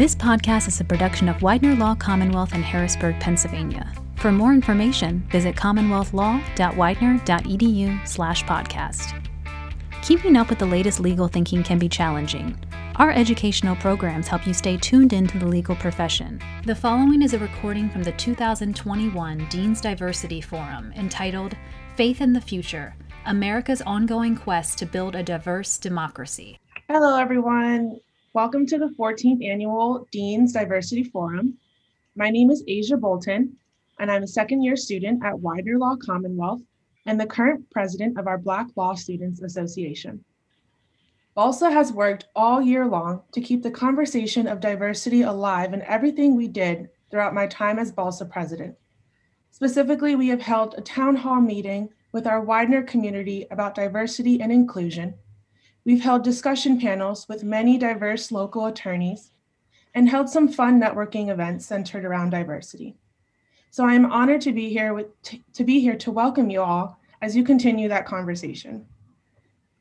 This podcast is a production of Widener Law Commonwealth in Harrisburg, Pennsylvania. For more information, visit commonwealthlaw.widener.edu/podcast. Keeping up with the latest legal thinking can be challenging. Our educational programs help you stay tuned into the legal profession. The following is a recording from the 2021 Dean's Diversity Forum entitled Faith in the Future: America's Ongoing Quest to Build a Diverse Democracy. Hello, everyone. Welcome to the 14th Annual Dean's Diversity Forum. My name is Asia Bolton, and I'm a second-year student at Widener Law Commonwealth and the current president of our Black Law Students Association. BLSA has worked all year long to keep the conversation of diversity alive in everything we did throughout my time as BLSA president. Specifically, we have held a town hall meeting with our Widener community about diversity and inclusion. We've held discussion panels with many diverse local attorneys and held some fun networking events centered around diversity. So I am honored to be here to welcome you all as you continue that conversation.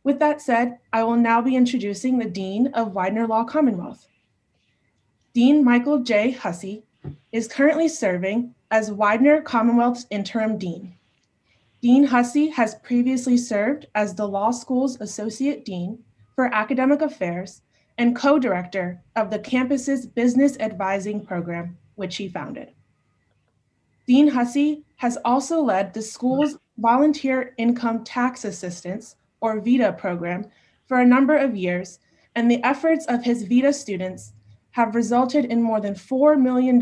With that said, I will now be introducing the Dean of Widener Law Commonwealth. Dean Michael J. Hussey is currently serving as Widener Commonwealth's interim dean. Dean Hussey has previously served as the law school's associate dean for academic affairs and co-director of the campus's business advising program, which he founded. Dean Hussey has also led the school's volunteer income tax assistance, or VITA program, for a number of years, and the efforts of his VITA students have resulted in more than $4 million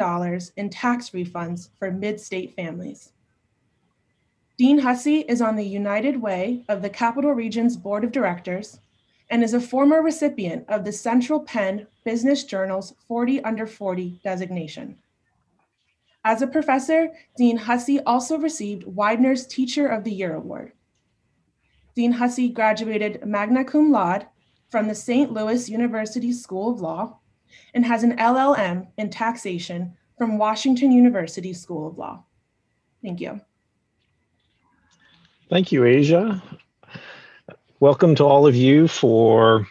in tax refunds for mid-state families. Dean Hussey is on the United Way of the Capital Region's Board of Directors and is a former recipient of the Central Penn Business Journal's 40 Under 40 designation. As a professor, Dean Hussey also received Widener's Teacher of the Year Award. Dean Hussey graduated magna cum laude from the St. Louis University School of Law and has an LLM in taxation from Washington University School of Law. Thank you. Thank you, Asia. Welcome to all of you for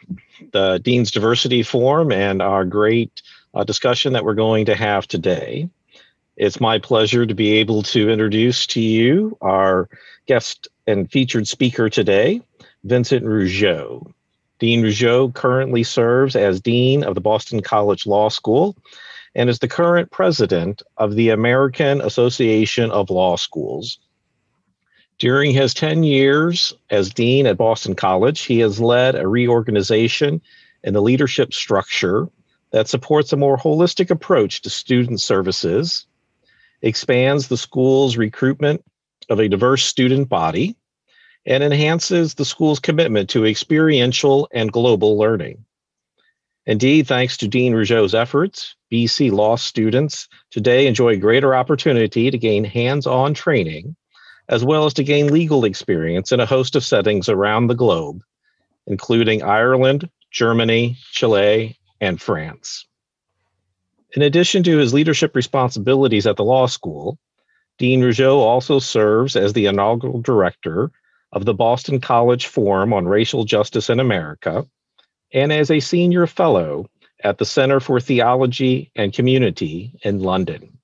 the Dean's Diversity Forum and our great discussion that we're going to have today. It's my pleasure to be able to introduce to you our guest and featured speaker today, Vincent Rougeau. Dean Rougeau currently serves as Dean of the Boston College Law School and is the current president of the American Association of Law Schools. During his 10 years as Dean at Boston College, he has led a reorganization in the leadership structure that supports a more holistic approach to student services, expands the school's recruitment of a diverse student body, and enhances the school's commitment to experiential and global learning. Indeed, thanks to Dean Rougeau's efforts, BC Law students today enjoy greater opportunity to gain hands-on training, as well as to gain legal experience in a host of settings around the globe, including Ireland, Germany, Chile, and France. In addition to his leadership responsibilities at the law school, Dean Rougeau also serves as the inaugural director of the Boston College Forum on Racial Justice in America and as a senior fellow at the Center for Theology and Community in London.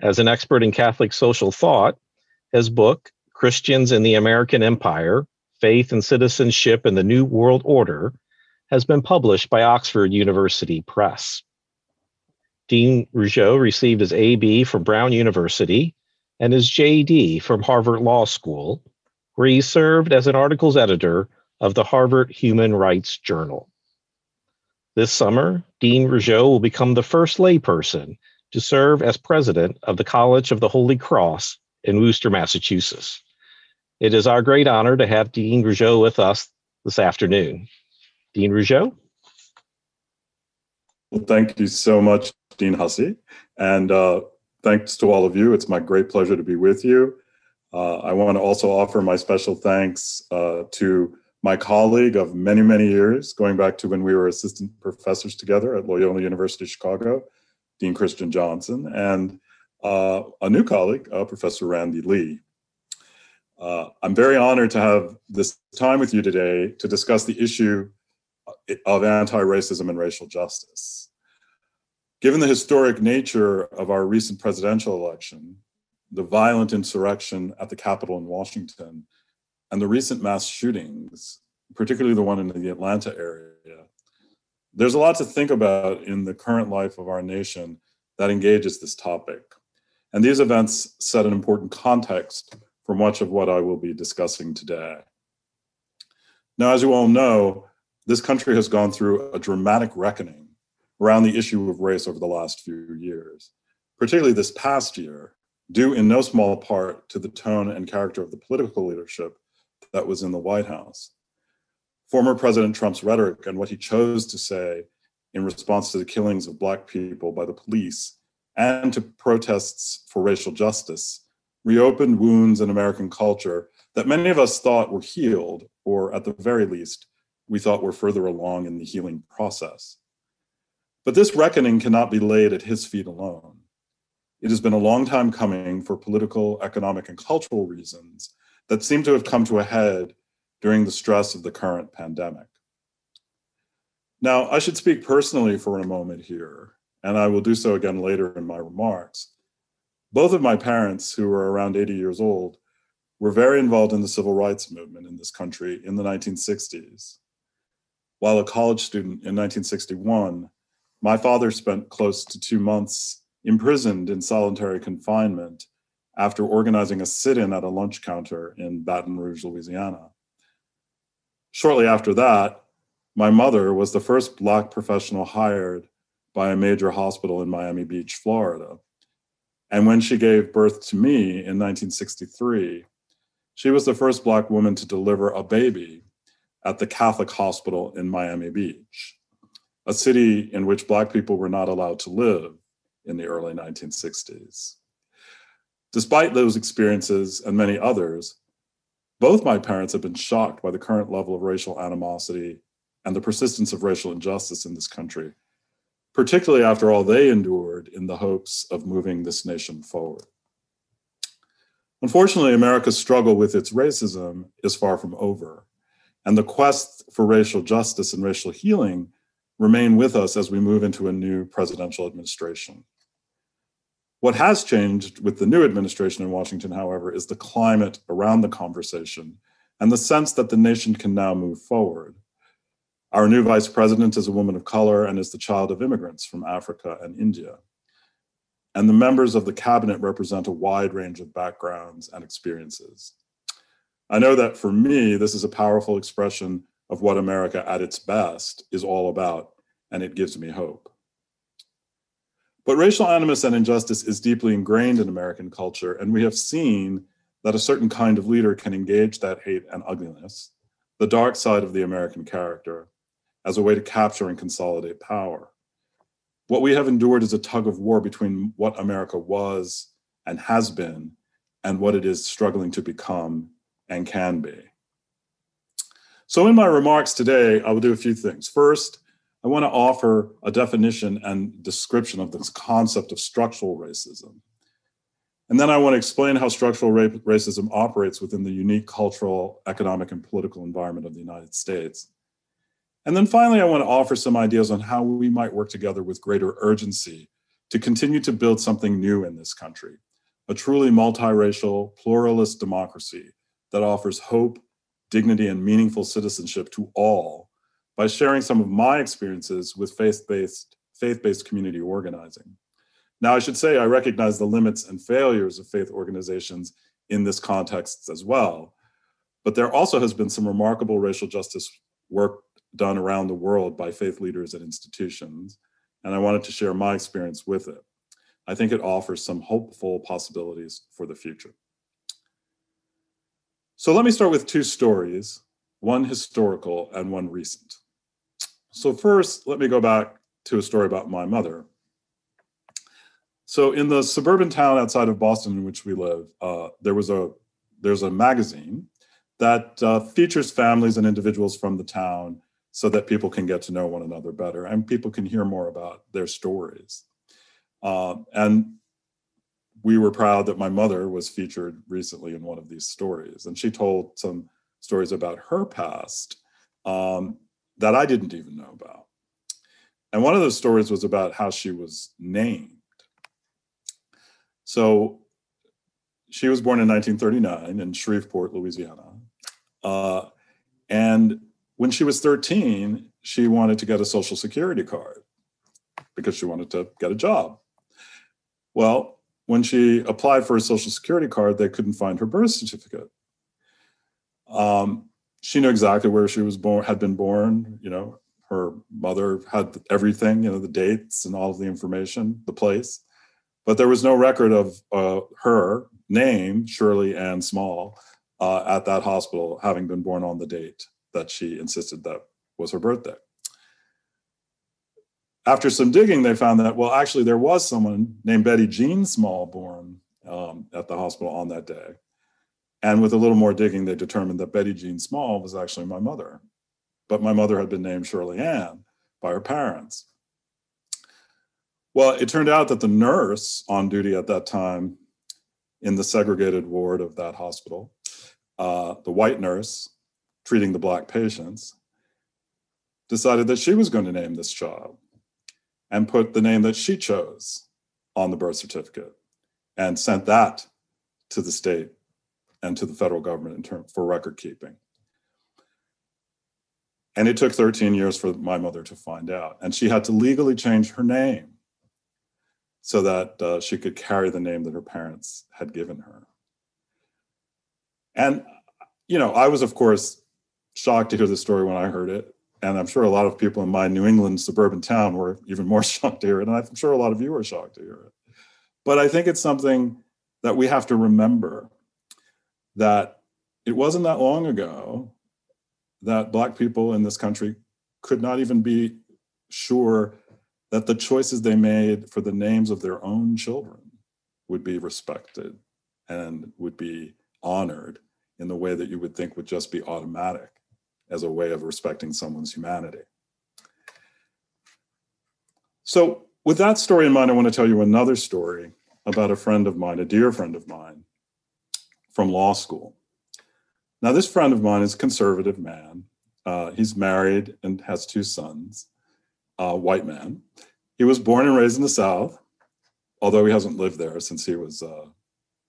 As an expert in Catholic social thought, his book, Christians in the American Empire: Faith and Citizenship in the New World Order, has been published by Oxford University Press. Dean Rougeau received his AB from Brown University and his JD from Harvard Law School, where he served as an articles editor of the Harvard Human Rights Journal. This summer, Dean Rougeau will become the first layperson to serve as president of the College of the Holy Cross in Worcester, Massachusetts. It is our great honor to have Dean Rougeau with us this afternoon. Dean Rougeau. Well, thank you so much, Dean Hussey, and thanks to all of you. It's my great pleasure to be with you. I want to also offer my special thanks to my colleague of many, many years, going back to when we were assistant professors together at Loyola University Chicago, Dean Christian Johnson, and a new colleague, Professor Randy Lee. I'm very honored to have this time with you today to discuss the issue of anti-racism and racial justice. Given the historic nature of our recent presidential election, the violent insurrection at the Capitol in Washington, and the recent mass shootings, particularly the one in the Atlanta area, there's a lot to think about in the current life of our nation that engages this topic. And these events set an important context for much of what I will be discussing today. Now, as you all know, this country has gone through a dramatic reckoning around the issue of race over the last few years, particularly this past year, due in no small part to the tone and character of the political leadership that was in the White House. Former President Trump's rhetoric and what he chose to say in response to the killings of Black people by the police and to protests for racial justice reopened wounds in American culture that many of us thought were healed, or at the very least, we thought were further along in the healing process. But this reckoning cannot be laid at his feet alone. It has been a long time coming for political, economic, and cultural reasons that seem to have come to a head during the stress of the current pandemic. Now, I should speak personally for a moment here, and I will do so again later in my remarks. Both of my parents, who were around 80 years old, were very involved in the civil rights movement in this country in the 1960s. While a college student in 1961, my father spent close to 2 months imprisoned in solitary confinement after organizing a sit-in at a lunch counter in Baton Rouge, Louisiana. Shortly after that, my mother was the first Black professional hired by a major hospital in Miami Beach, Florida. And when she gave birth to me in 1963, she was the first Black woman to deliver a baby at the Catholic hospital in Miami Beach, a city in which Black people were not allowed to live in the early 1960s. Despite those experiences and many others, both my parents have been shocked by the current level of racial animosity and the persistence of racial injustice in this country, particularly after all they endured in the hopes of moving this nation forward. Unfortunately, America's struggle with its racism is far from over, and the quest for racial justice and racial healing remain with us as we move into a new presidential administration. What has changed with the new administration in Washington, however, is the climate around the conversation and the sense that the nation can now move forward. Our new vice president is a woman of color and is the child of immigrants from Africa and India. And the members of the cabinet represent a wide range of backgrounds and experiences. I know that for me, this is a powerful expression of what America at its best is all about, and it gives me hope. But racial animus and injustice is deeply ingrained in American culture, and we have seen that a certain kind of leader can engage that hate and ugliness, the dark side of the American character, as a way to capture and consolidate power. What we have endured is a tug of war between what America was and has been, and what it is struggling to become and can be. So in my remarks today, I will do a few things. First, I want to offer a definition and description of this concept of structural racism. And then I want to explain how structural racism operates within the unique cultural, economic, and political environment of the United States. And then finally, I want to offer some ideas on how we might work together with greater urgency to continue to build something new in this country, a truly multiracial, pluralist democracy that offers hope, dignity, and meaningful citizenship to all, by sharing some of my experiences with faith-based community organizing. Now, I should say I recognize the limits and failures of faith organizations in this context as well, but there also has been some remarkable racial justice work done around the world by faith leaders and institutions, and I wanted to share my experience with it. I think it offers some hopeful possibilities for the future. So let me start with two stories, one historical and one recent. So first, let me go back to a story about my mother. So in the suburban town outside of Boston in which we live, there's a magazine that features families and individuals from the town so that people can get to know one another better and people can hear more about their stories. And we were proud that my mother was featured recently in one of these stories. And she told some stories about her past that I didn't even know about. And one of those stories was about how she was named. So she was born in 1939 in Shreveport, Louisiana. And when she was 13, she wanted to get a Social Security card because she wanted to get a job. Well, when she applied for a Social Security card, they couldn't find her birth certificate. She knew exactly where she was born, had been born. You know, her mother had everything, you know, the dates and all of the information, the place. But there was no record of her name, Shirley Ann Small, at that hospital, having been born on the date that she insisted that was her birthday. After some digging, they found that, well, actually, there was someone named Betty Jean Small born at the hospital on that day. And with a little more digging, they determined that Betty Jean Small was actually my mother. But my mother had been named Shirley Ann by her parents. Well, it turned out that the nurse on duty at that time in the segregated ward of that hospital, the white nurse treating the black patients, decided that she was going to name this child and put the name that she chose on the birth certificate and sent that to the state and to the federal government in terms for record keeping. And it took 13 years for my mother to find out. And she had to legally change her name so that she could carry the name that her parents had given her. And, you know, I was, of course, shocked to hear the story when I heard it. And I'm sure a lot of people in my New England suburban town were even more shocked to hear it. And I'm sure a lot of you were shocked to hear it. But I think it's something that we have to remember, that it wasn't that long ago that Black people in this country could not even be sure that the choices they made for the names of their own children would be respected and would be honored in the way that you would think would just be automatic as a way of respecting someone's humanity. So with that story in mind, I want to tell you another story about a friend of mine, a dear friend of mine from law school. Now, this friend of mine is a conservative man. He's married and has two sons. White man. He was born and raised in the South, although he hasn't lived there since he was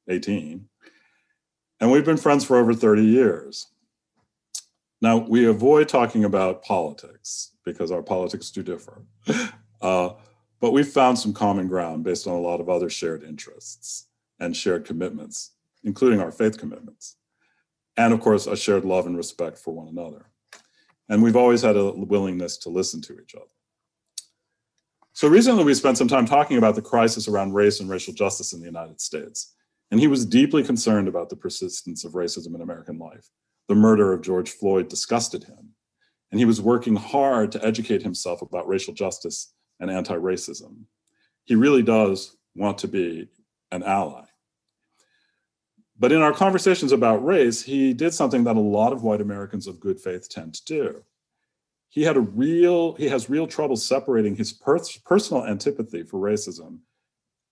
18. And we've been friends for over 30 years. Now, we avoid talking about politics because our politics do differ. But we've found some common ground based on a lot of other shared interests and shared commitments, including our faith commitments. And of course, a shared love and respect for one another. And we've always had a willingness to listen to each other. So recently we spent some time talking about the crisis around race and racial justice in the United States. And he was deeply concerned about the persistence of racism in American life. The murder of George Floyd disgusted him. And he was working hard to educate himself about racial justice and anti-racism. He really does want to be an ally. But in our conversations about race, he did something that a lot of white Americans of good faith tend to do. He has real trouble separating his personal antipathy for racism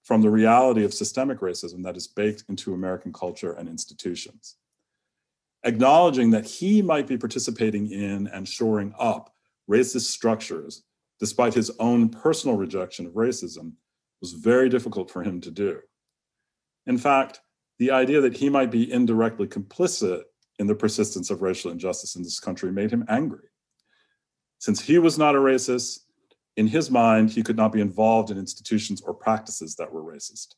from the reality of systemic racism that is baked into American culture and institutions. Acknowledging that he might be participating in and shoring up racist structures, despite his own personal rejection of racism, was very difficult for him to do. In fact, the idea that he might be indirectly complicit in the persistence of racial injustice in this country made him angry. Since he was not a racist, in his mind, he could not be involved in institutions or practices that were racist.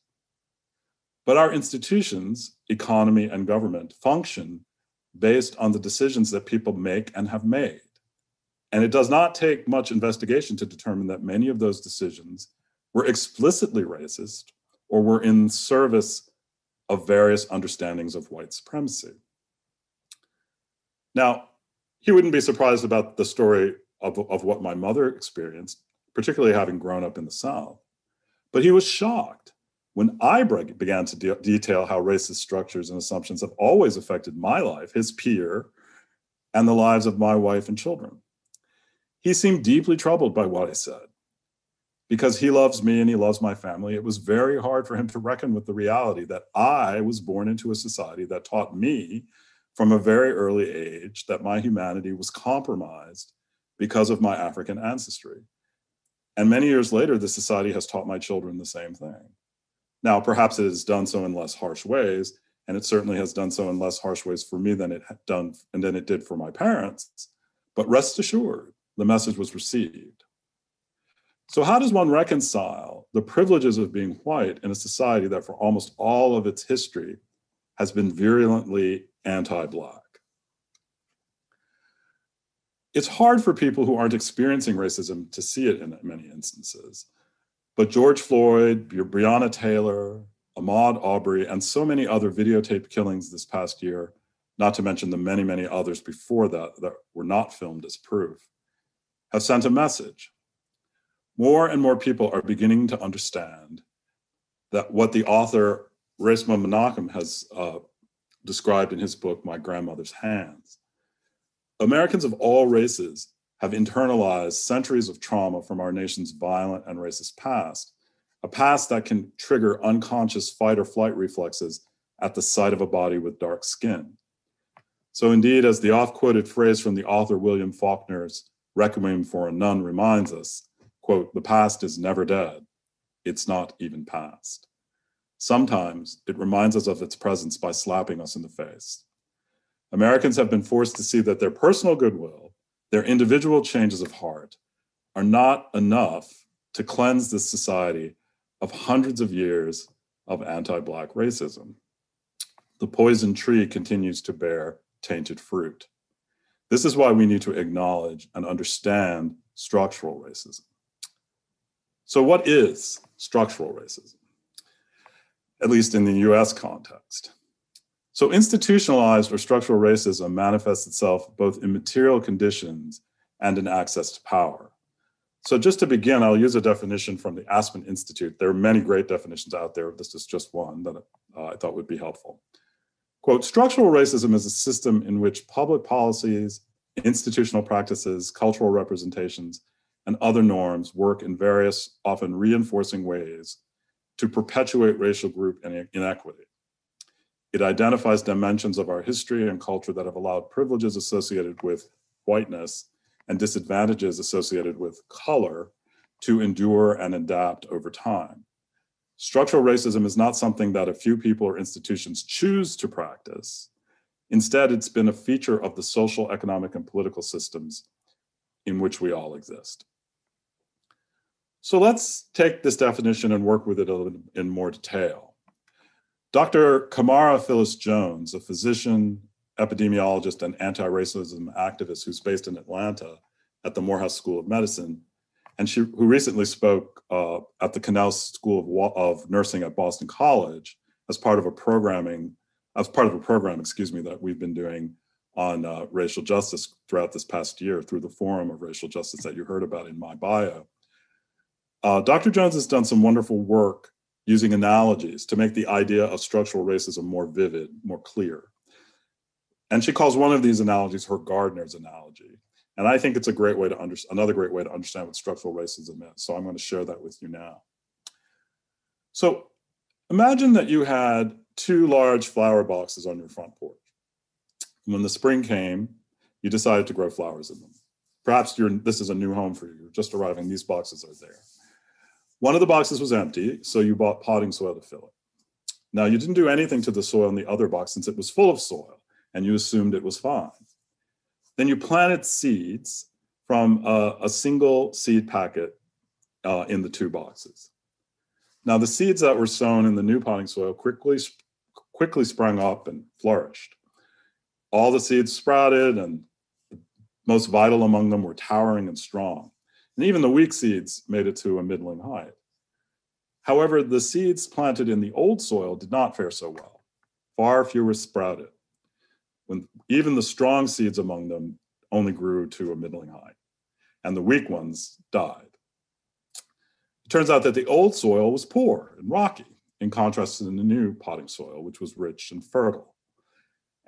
But our institutions, economy and government, function based on the decisions that people make and have made. And it does not take much investigation to determine that many of those decisions were explicitly racist or were in service of various understandings of white supremacy. Now, he wouldn't be surprised about the story of what my mother experienced, particularly having grown up in the South. But he was shocked when I began to detail how racist structures and assumptions have always affected my life, his peer, and the lives of my wife and children. He seemed deeply troubled by what I said. Because he loves me and he loves my family, it was very hard for him to reckon with the reality that I was born into a society that taught me from a very early age that my humanity was compromised because of my African ancestry, And many years later, the society has taught my children the same thing. Now, perhaps it has done so in less harsh ways, and it certainly has done so in less harsh ways for me than it had done, and then it did for my parents. But rest assured, the message was received. So how does one reconcile the privileges of being white in a society that for almost all of its history has been virulently anti-Black? It's hard for people who aren't experiencing racism to see it in many instances. But George Floyd, Breonna Taylor, Ahmaud Arbery, and so many other videotape killings this past year, not to mention the many, many others before that were not filmed as proof, have sent a message. More and more people are beginning to understand that what the author Resmaa Menakem has described in his book, My Grandmother's Hands. Americans of all races have internalized centuries of trauma from our nation's violent and racist past, a past that can trigger unconscious fight or flight reflexes at the sight of a body with dark skin. So indeed, as the oft-quoted phrase from the author William Faulkner's Requiem for a Nun reminds us, quote, the past is never dead. It's not even past. Sometimes it reminds us of its presence by slapping us in the face. Americans have been forced to see that their personal goodwill, their individual changes of heart, are not enough to cleanse this society of hundreds of years of anti-Black racism. The poison tree continues to bear tainted fruit. This is why we need to acknowledge and understand structural racism. So what is structural racism, at least in the US context? So institutionalized or structural racism manifests itself both in material conditions and in access to power. So just to begin, I'll use a definition from the Aspen Institute. There are many great definitions out there. This is just one that I thought would be helpful. Quote, structural racism is a system in which public policies, institutional practices, cultural representations, and other norms work in various, often reinforcing ways to perpetuate racial group inequity. It identifies dimensions of our history and culture that have allowed privileges associated with whiteness and disadvantages associated with color to endure and adapt over time. Structural racism is not something that a few people or institutions choose to practice. Instead, it's been a feature of the social, economic, and political systems in which we all exist. So let's take this definition and work with it a little in more detail. Dr. Kamara Phyllis Jones, a physician, epidemiologist, and anti-racism activist who's based in Atlanta at the Morehouse School of Medicine, and who recently spoke at the Connell School of Nursing at Boston College as part of a program, that we've been doing on racial justice throughout this past year through the Forum of Racial Justice that you heard about in my bio. Dr. Jones has done some wonderful work using analogies to make the idea of structural racism more vivid, more clear. And she calls one of these analogies her gardener's analogy. And I think it's a great way to understand what structural racism is. So I'm going to share that with you now. So imagine that you had two large flower boxes on your front porch. And when the spring came, you decided to grow flowers in them. Perhaps this is a new home for you. You're just arriving. These boxes are there. One of the boxes was empty, so you bought potting soil to fill it. Now, you didn't do anything to the soil in the other box since it was full of soil, and you assumed it was fine. Then you planted seeds from a single seed packet in the two boxes. Now, the seeds that were sown in the new potting soil quickly sprang up and flourished. All the seeds sprouted, and the most vital among them were towering and strong. And even the weak seeds made it to a middling height. However, the seeds planted in the old soil did not fare so well. Far fewer sprouted. When even the strong seeds among them only grew to a middling height, and the weak ones died. It turns out that the old soil was poor and rocky, in contrast to the new potting soil, which was rich and fertile.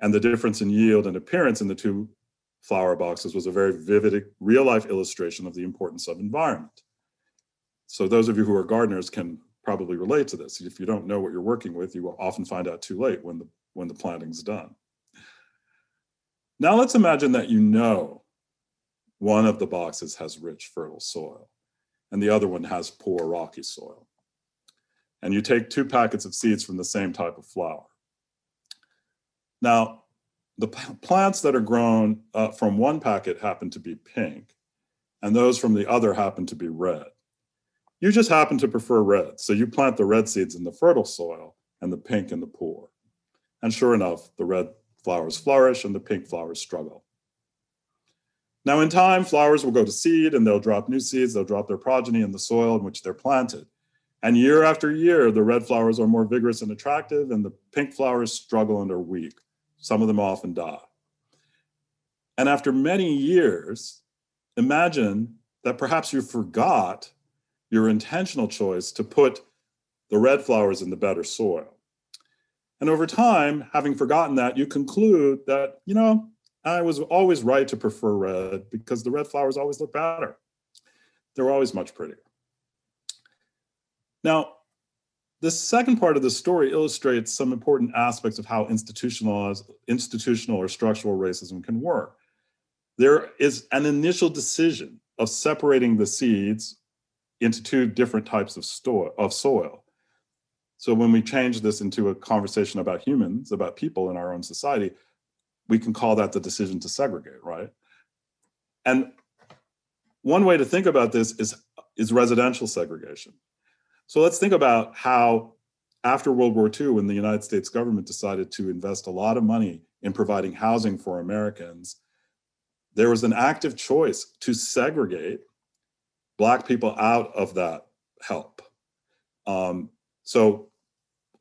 And the difference in yield and appearance in the two flower boxes was a very vivid real-life illustration of the importance of environment. So those of you who are gardeners can probably relate to this. If you don't know what you're working with, you will often find out too late when the planting's done. Now let's imagine that you know one of the boxes has rich, fertile soil, and the other one has poor rocky soil. And you take two packets of seeds from the same type of flower. Now, the plants that are grown from one packet happen to be pink, and those from the other happen to be red. You just happen to prefer red, so you plant the red seeds in the fertile soil and the pink in the poor. And sure enough, the red flowers flourish and the pink flowers struggle. Now, in time, flowers will go to seed and they'll drop new seeds, they'll drop their progeny in the soil in which they're planted. And year after year, the red flowers are more vigorous and attractive, and the pink flowers struggle and are weak. Some of them often die. And after many years, imagine that perhaps you forgot your intentional choice to put the red flowers in the better soil. And over time, having forgotten that, you conclude that, you know, I was always right to prefer red because the red flowers always look better. They're always much prettier. Now, the second part of the story illustrates some important aspects of how institutional or structural racism can work. There is an initial decision of separating the seeds into two different types of soil. So when we change this into a conversation about humans, about people in our own society, we can call that the decision to segregate, right? And one way to think about this is residential segregation. So let's think about how after World War II, when the United States government decided to invest a lot of money in providing housing for Americans, there was an active choice to segregate Black people out of that help. So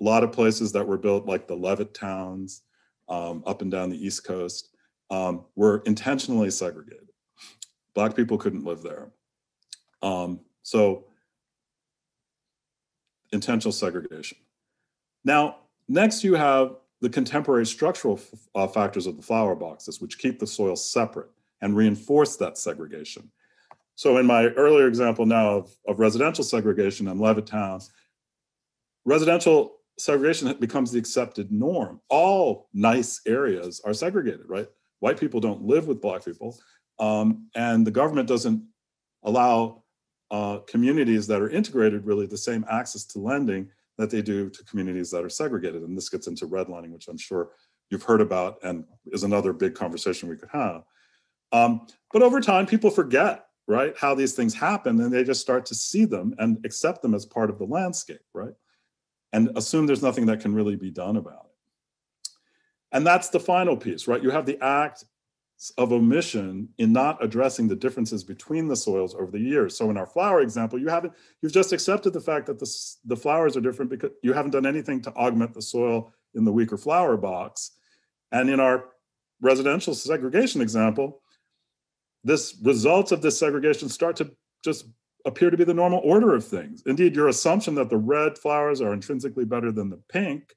a lot of places that were built, like the Leavitt towns up and down the East Coast, were intentionally segregated. Black people couldn't live there. So intentional segregation. Now, next you have the contemporary structural factors of the flower boxes, which keep the soil separate and reinforce that segregation. So in my earlier example now of residential segregation in Levittown, residential segregation becomes the accepted norm. All nice areas are segregated, right? White people don't live with Black people, and the government doesn't allow communities that are integrated really the same access to lending that they do to communities that are segregated. And this gets into redlining, which I'm sure you've heard about and is another big conversation we could have. But over time, people forget, right, how these things happen, and they just start to see them and accept them as part of the landscape, right? And assume there's nothing that can really be done about it. And that's the final piece, right? You have the act of omission in not addressing the differences between the soils over the years. So in our flower example, you've just accepted the fact that the flowers are different because you haven't done anything to augment the soil in the weaker flower box. And in our residential segregation example, this results of this segregation start to just appear to be the normal order of things. Indeed, your assumption that the red flowers are intrinsically better than the pink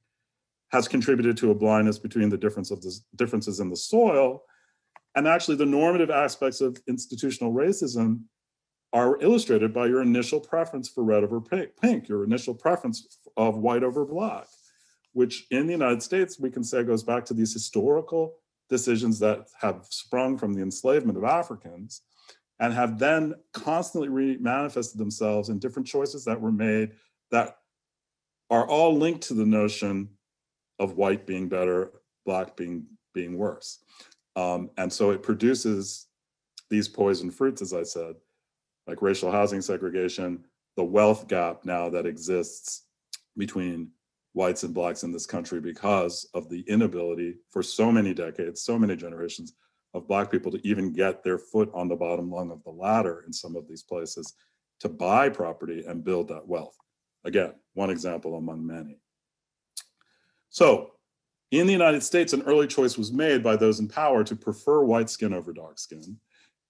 has contributed to a blindness between the differences in the soil. And actually, the normative aspects of institutional racism are illustrated by your initial preference for red over pink, your initial preference of white over Black, which in the United States, we can say goes back to these historical decisions that have sprung from the enslavement of Africans and have then constantly re-manifested themselves in different choices that were made that are all linked to the notion of white being better, Black being worse. And so it produces these poison fruits, as I said, like racial housing segregation, the wealth gap now that exists between whites and Blacks in this country because of the inability for so many decades, so many generations of Black people to even get their foot on the bottom rung of the ladder in some of these places to buy property and build that wealth. Again, one example among many. So, in the United States, an early choice was made by those in power to prefer white skin over dark skin.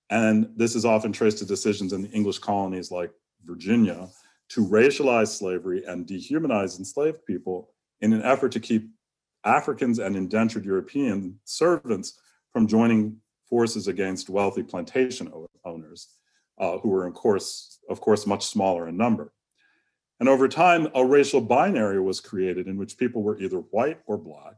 And this is often traced to decisions in the English colonies like Virginia to racialize slavery and dehumanize enslaved people in an effort to keep Africans and indentured European servants from joining forces against wealthy plantation owners who were, of course, much smaller in number. And over time, a racial binary was created in which people were either white or Black,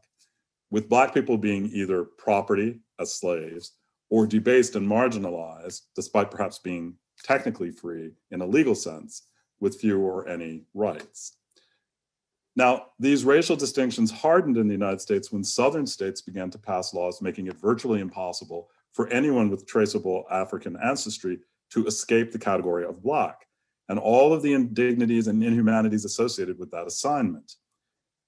with Black people being either property as slaves or debased and marginalized, despite perhaps being technically free in a legal sense, with few or any rights. Now, these racial distinctions hardened in the United States when Southern states began to pass laws making it virtually impossible for anyone with traceable African ancestry to escape the category of Black, and all of the indignities and inhumanities associated with that assignment.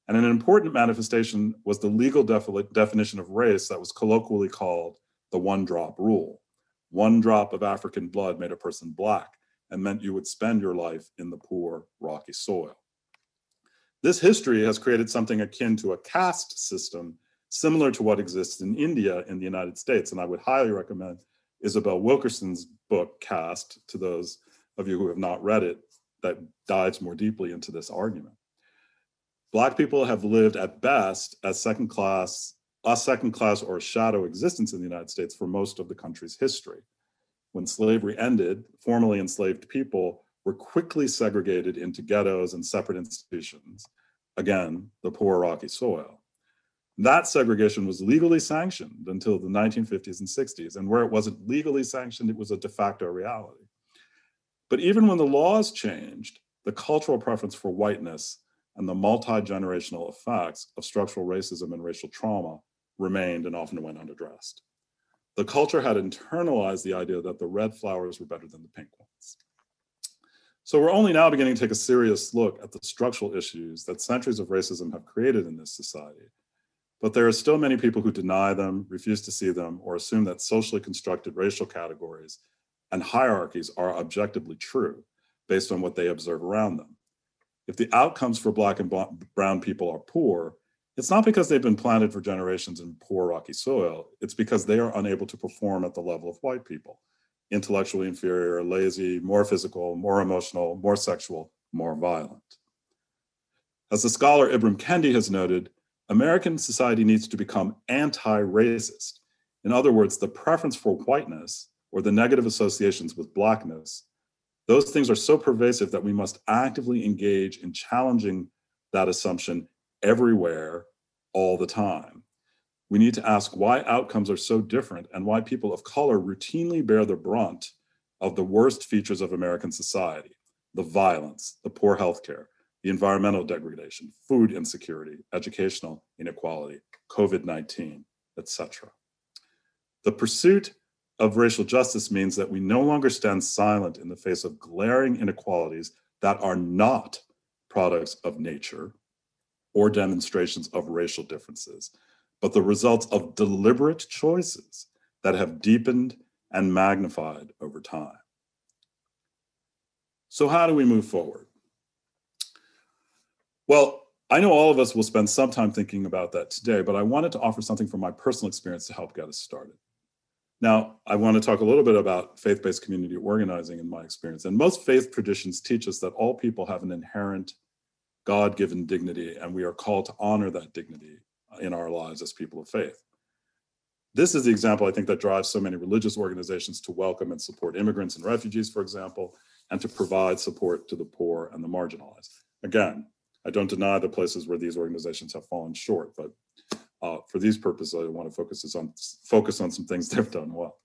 And an important manifestation was the legal definition of race that was colloquially called the one-drop rule. One drop of African blood made a person Black and meant you would spend your life in the poor, rocky soil. This history has created something akin to a caste system, similar to what exists in India in the United States. And I would highly recommend Isabel Wilkerson's book, Caste, to those of you who have not read it, that dives more deeply into this argument. Black people have lived at best as a second class or shadow existence in the United States for most of the country's history. When slavery ended, formerly enslaved people were quickly segregated into ghettos and separate institutions. Again, the poor, rocky soil. That segregation was legally sanctioned until the 1950s and 60s, and where it wasn't legally sanctioned, it was a de facto reality. But even when the laws changed, the cultural preference for whiteness and the multi-generational effects of structural racism and racial trauma remained and often went unaddressed. The culture had internalized the idea that the red flowers were better than the pink ones. So we're only now beginning to take a serious look at the structural issues that centuries of racism have created in this society. But there are still many people who deny them, refuse to see them, or assume that socially constructed racial categories and hierarchies are objectively true based on what they observe around them. If the outcomes for Black and brown people are poor, it's not because they've been planted for generations in poor, rocky soil. It's because they are unable to perform at the level of white people, intellectually inferior, lazy, more physical, more emotional, more sexual, more violent. As the scholar Ibram Kendi has noted, American society needs to become anti-racist. In other words, the preference for whiteness or the negative associations with Blackness, those things are so pervasive that we must actively engage in challenging that assumption everywhere, all the time. We need to ask why outcomes are so different and why people of color routinely bear the brunt of the worst features of American society: the violence, the poor healthcare, the environmental degradation, food insecurity, educational inequality, COVID-19, etc. The pursuit of racial justice means that we no longer stand silent in the face of glaring inequalities that are not products of nature or demonstrations of racial differences, but the results of deliberate choices that have deepened and magnified over time. So how do we move forward? Well, I know all of us will spend some time thinking about that today, but I wanted to offer something from my personal experience to help get us started. Now, I want to talk a little bit about faith-based community organizing in my experience. And most faith traditions teach us that all people have an inherent God-given dignity, and we are called to honor that dignity in our lives as people of faith. This is the example, I think, that drives so many religious organizations to welcome and support immigrants and refugees, for example, and to provide support to the poor and the marginalized. Again, I don't deny the places where these organizations have fallen short, but for these purposes, I want to focus on some things they've done well.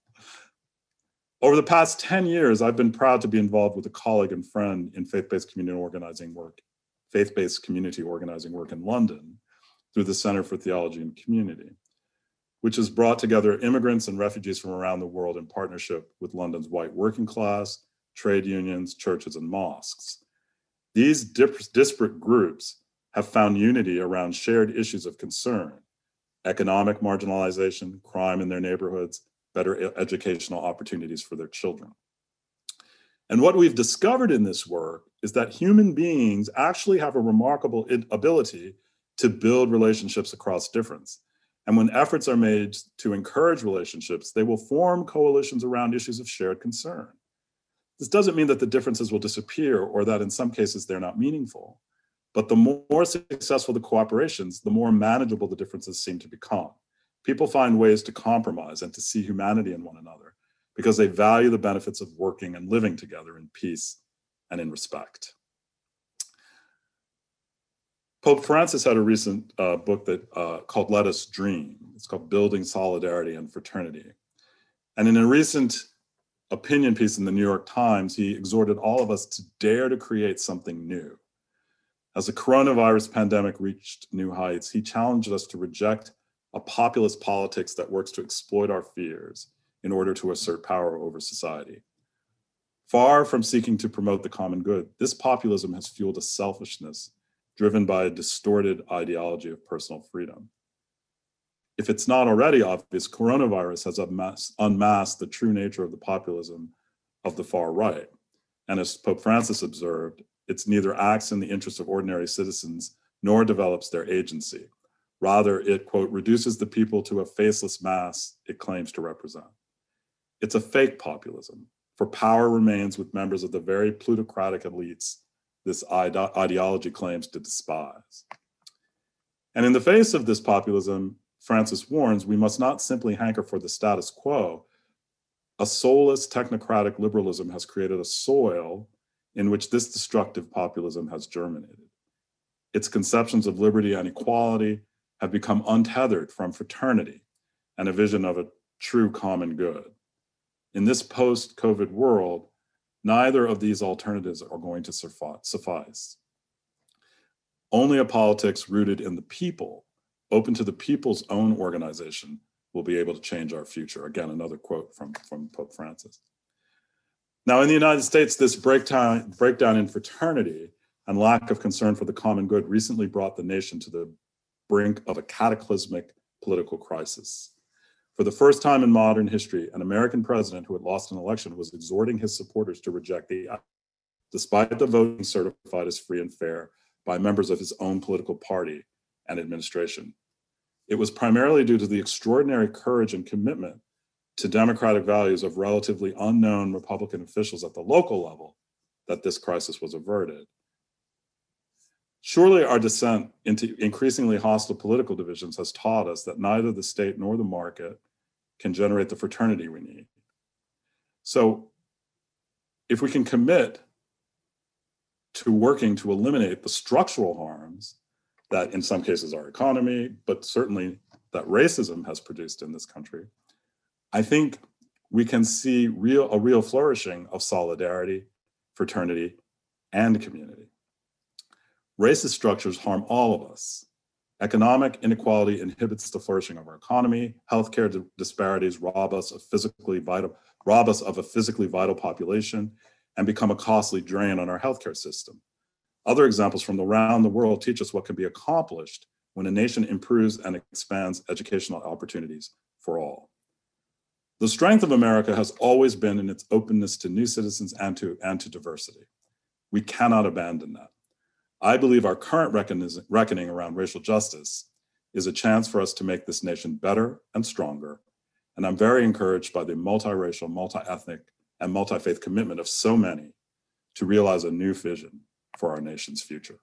Over the past 10 years, I've been proud to be involved with a colleague and friend in faith-based community organizing work in London through the Center for Theology and Community, which has brought together immigrants and refugees from around the world in partnership with London's white working class, trade unions, churches, and mosques. These disparate groups have found unity around shared issues of concern: economic marginalization, crime in their neighborhoods, better educational opportunities for their children. And what we've discovered in this work is that human beings actually have a remarkable ability to build relationships across difference. And when efforts are made to encourage relationships, they will form coalitions around issues of shared concern. This doesn't mean that the differences will disappear or that in some cases they're not meaningful. But the more successful the cooperations, the more manageable the differences seem to become. People find ways to compromise and to see humanity in one another because they value the benefits of working and living together in peace and in respect. Pope Francis had a recent book called Let Us Dream. It's called Building Solidarity and Fraternity. And in a recent opinion piece in the New York Times, he exhorted all of us to dare to create something new. As the coronavirus pandemic reached new heights, he challenged us to reject a populist politics that works to exploit our fears in order to assert power over society. Far from seeking to promote the common good, this populism has fueled a selfishness driven by a distorted ideology of personal freedom. If it's not already obvious, coronavirus has unmasked the true nature of the populism of the far right. And as Pope Francis observed, it neither acts in the interests of ordinary citizens nor develops their agency. Rather, it, quote, reduces the people to a faceless mass it claims to represent. It's a fake populism, for power remains with members of the very plutocratic elites this ideology claims to despise. And in the face of this populism, Francis warns, we must not simply hanker for the status quo. A soulless technocratic liberalism has created a soil in which this destructive populism has germinated. Its conceptions of liberty and equality have become untethered from fraternity and a vision of a true common good. In this post-COVID world, neither of these alternatives are going to suffice. Only a politics rooted in the people, open to the people's own organization, will be able to change our future. Again, another quote from Pope Francis. Now, in the United States, this breakdown in fraternity and lack of concern for the common good recently brought the nation to the brink of a cataclysmic political crisis. For the first time in modern history, an American president who had lost an election was exhorting his supporters to reject the idea, despite the voting certified as free and fair by members of his own political party and administration. It was primarily due to the extraordinary courage and commitment to democratic values of relatively unknown Republican officials at the local level that this crisis was averted. Surely our descent into increasingly hostile political divisions has taught us that neither the state nor the market can generate the fraternity we need. So if we can commit to working to eliminate the structural harms that in some cases our economy, but certainly that racism has produced in this country, I think we can see a real flourishing of solidarity, fraternity, and community. Racist structures harm all of us. Economic inequality inhibits the flourishing of our economy. Healthcare disparities rob us of a physically vital population and become a costly drain on our healthcare system. Other examples from around the world teach us what can be accomplished when a nation improves and expands educational opportunities for all. The strength of America has always been in its openness to new citizens and to diversity. We cannot abandon that. I believe our current reckoning around racial justice is a chance for us to make this nation better and stronger. And I'm very encouraged by the multiracial, multi-ethnic, and multi-faith commitment of so many to realize a new vision for our nation's future.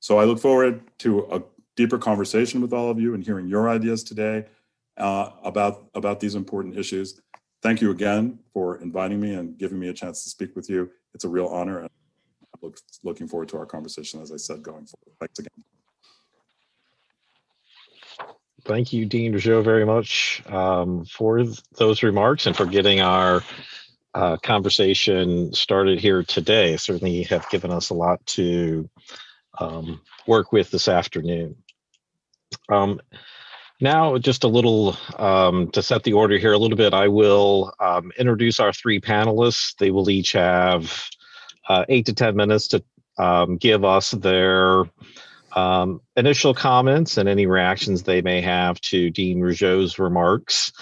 So I look forward to a deeper conversation with all of you and hearing your ideas today about these important issues. Thank you again for inviting me and giving me a chance to speak with you. It's a real honor. And looking forward to our conversation, as I said, going forward. Thanks again. Thank you, Dean Rougeau, very much for those remarks and for getting our conversation started here today. Certainly you have given us a lot to work with this afternoon. Now, just a little, to set the order here a little bit, I will introduce our three panelists. They will each have 8 to 10 minutes to give us their initial comments and any reactions they may have to Dean Rougeau's remarks.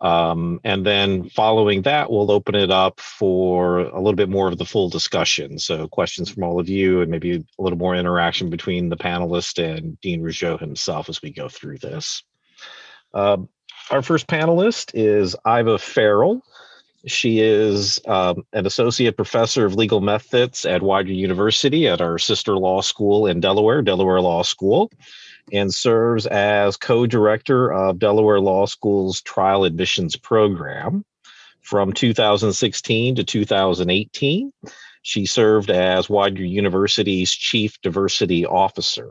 And then following that, we'll open it up for a little bit more of the full discussion. So questions from all of you and maybe a little more interaction between the panelists and Dean Rougeau himself as we go through this. Our first panelist is Iva Ferrell. She is an associate professor of legal methods at Widener University at our sister law school in Delaware, Delaware Law School, and serves as co-director of Delaware Law School's Trial Admissions Program. From 2016 to 2018, she served as Widener University's Chief Diversity Officer.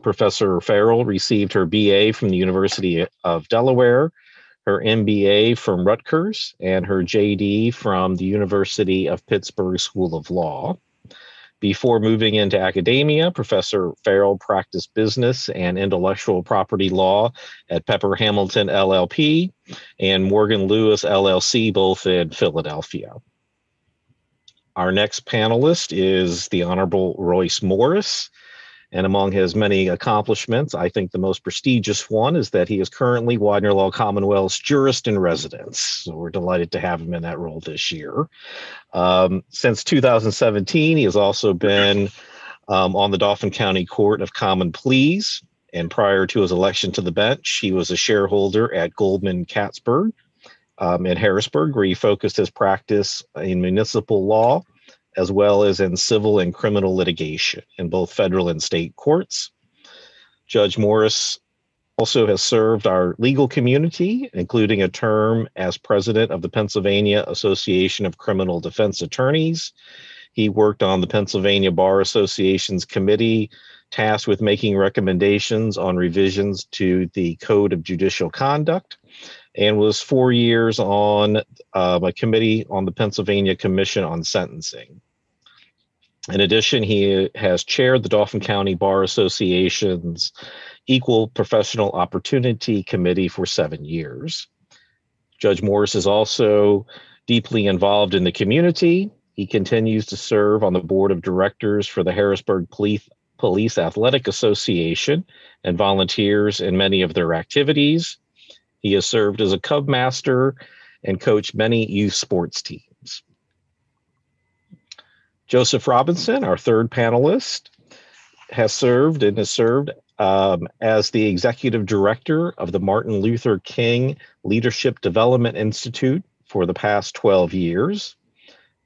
Professor Ferrell received her BA from the University of Delaware, her MBA from Rutgers and her JD from the University of Pittsburgh School of Law. Before moving into academia, Professor Ferrell practiced business and intellectual property law at Pepper Hamilton LLP and Morgan Lewis LLC, both in Philadelphia. Our next panelist is the Honorable Royce Morris. And among his many accomplishments, I think the most prestigious one is that he is currently Widener Law Commonwealth's Jurist in Residence. So we're delighted to have him in that role this year. Since 2017, he has also been on the Dauphin County Court of Common Pleas. And prior to his election to the bench, he was a shareholder at Goldman Katzberg in Harrisburg, where he focused his practice in municipal law, as well as in civil and criminal litigation in both federal and state courts. Judge Morris also has served our legal community, including a term as president of the Pennsylvania Association of Criminal Defense Attorneys. He worked on the Pennsylvania Bar Association's committee tasked with making recommendations on revisions to the Code of Judicial Conduct, and was 4 years on a committee on the Pennsylvania Commission on Sentencing. In addition, he has chaired the Dauphin County Bar Association's Equal Professional Opportunity Committee for 7 years. Judge Morris is also deeply involved in the community. He continues to serve on the board of directors for the Harrisburg Police Athletic Association and volunteers in many of their activities. He has served as a Cub Master and coached many youth sports teams. Joseph Robinson, our third panelist, has served and has served as the Executive Director of the Martin Luther King Leadership Development Institute for the past 12 years.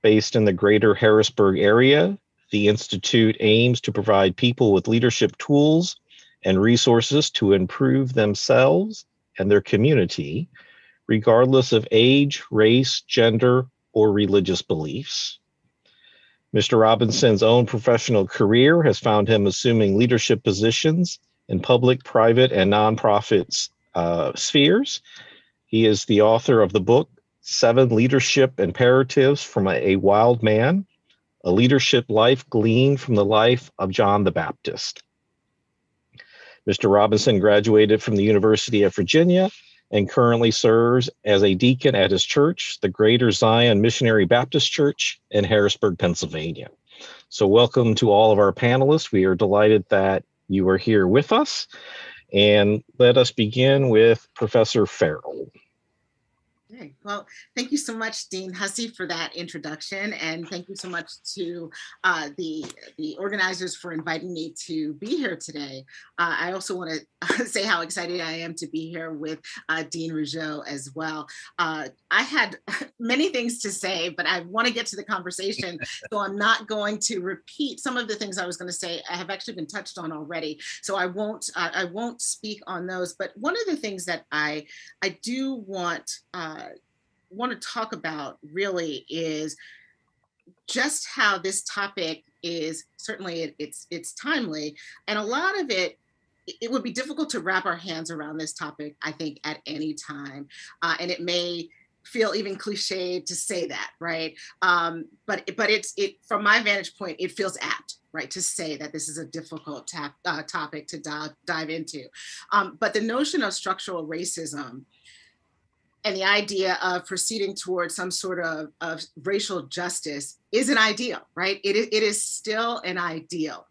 Based in the greater Harrisburg area, the Institute aims to provide people with leadership tools and resources to improve themselves and their community, regardless of age, race, gender, or religious beliefs. Mr. Robinson's own professional career has found him assuming leadership positions in public, private, and nonprofit spheres. He is the author of the book, 7 Leadership Imperatives from a Wild Man, a leadership life gleaned from the life of John the Baptist. Mr. Robinson graduated from the University of Virginia and currently serves as a deacon at his church, the Greater Zion Missionary Baptist Church in Harrisburg, Pennsylvania. So welcome to all of our panelists. We are delighted that you are here with us. And let us begin with Professor Ferrell. Okay. Well, thank you so much, Dean Hussey, for that introduction, and thank you so much to the organizers for inviting me to be here today. I also want to say how excited I am to be here with Dean Rougeau as well. I had many things to say, but I want to get to the conversation, so I'm not going to repeat some of the things I was going to say. I have actually been touched on already, so I won't speak on those. But one of the things that I do want to talk about really is just how this topic is, certainly it's timely, and a lot of it would be difficult to wrap our hands around this topic, I think, at any time, and it may feel even cliche to say that, right? But it from my vantage point, it feels apt, right, to say that this is a difficult topic to dive into. But the notion of structural racism and the idea of proceeding towards some sort of racial justice is an ideal, right? It is still an ideal.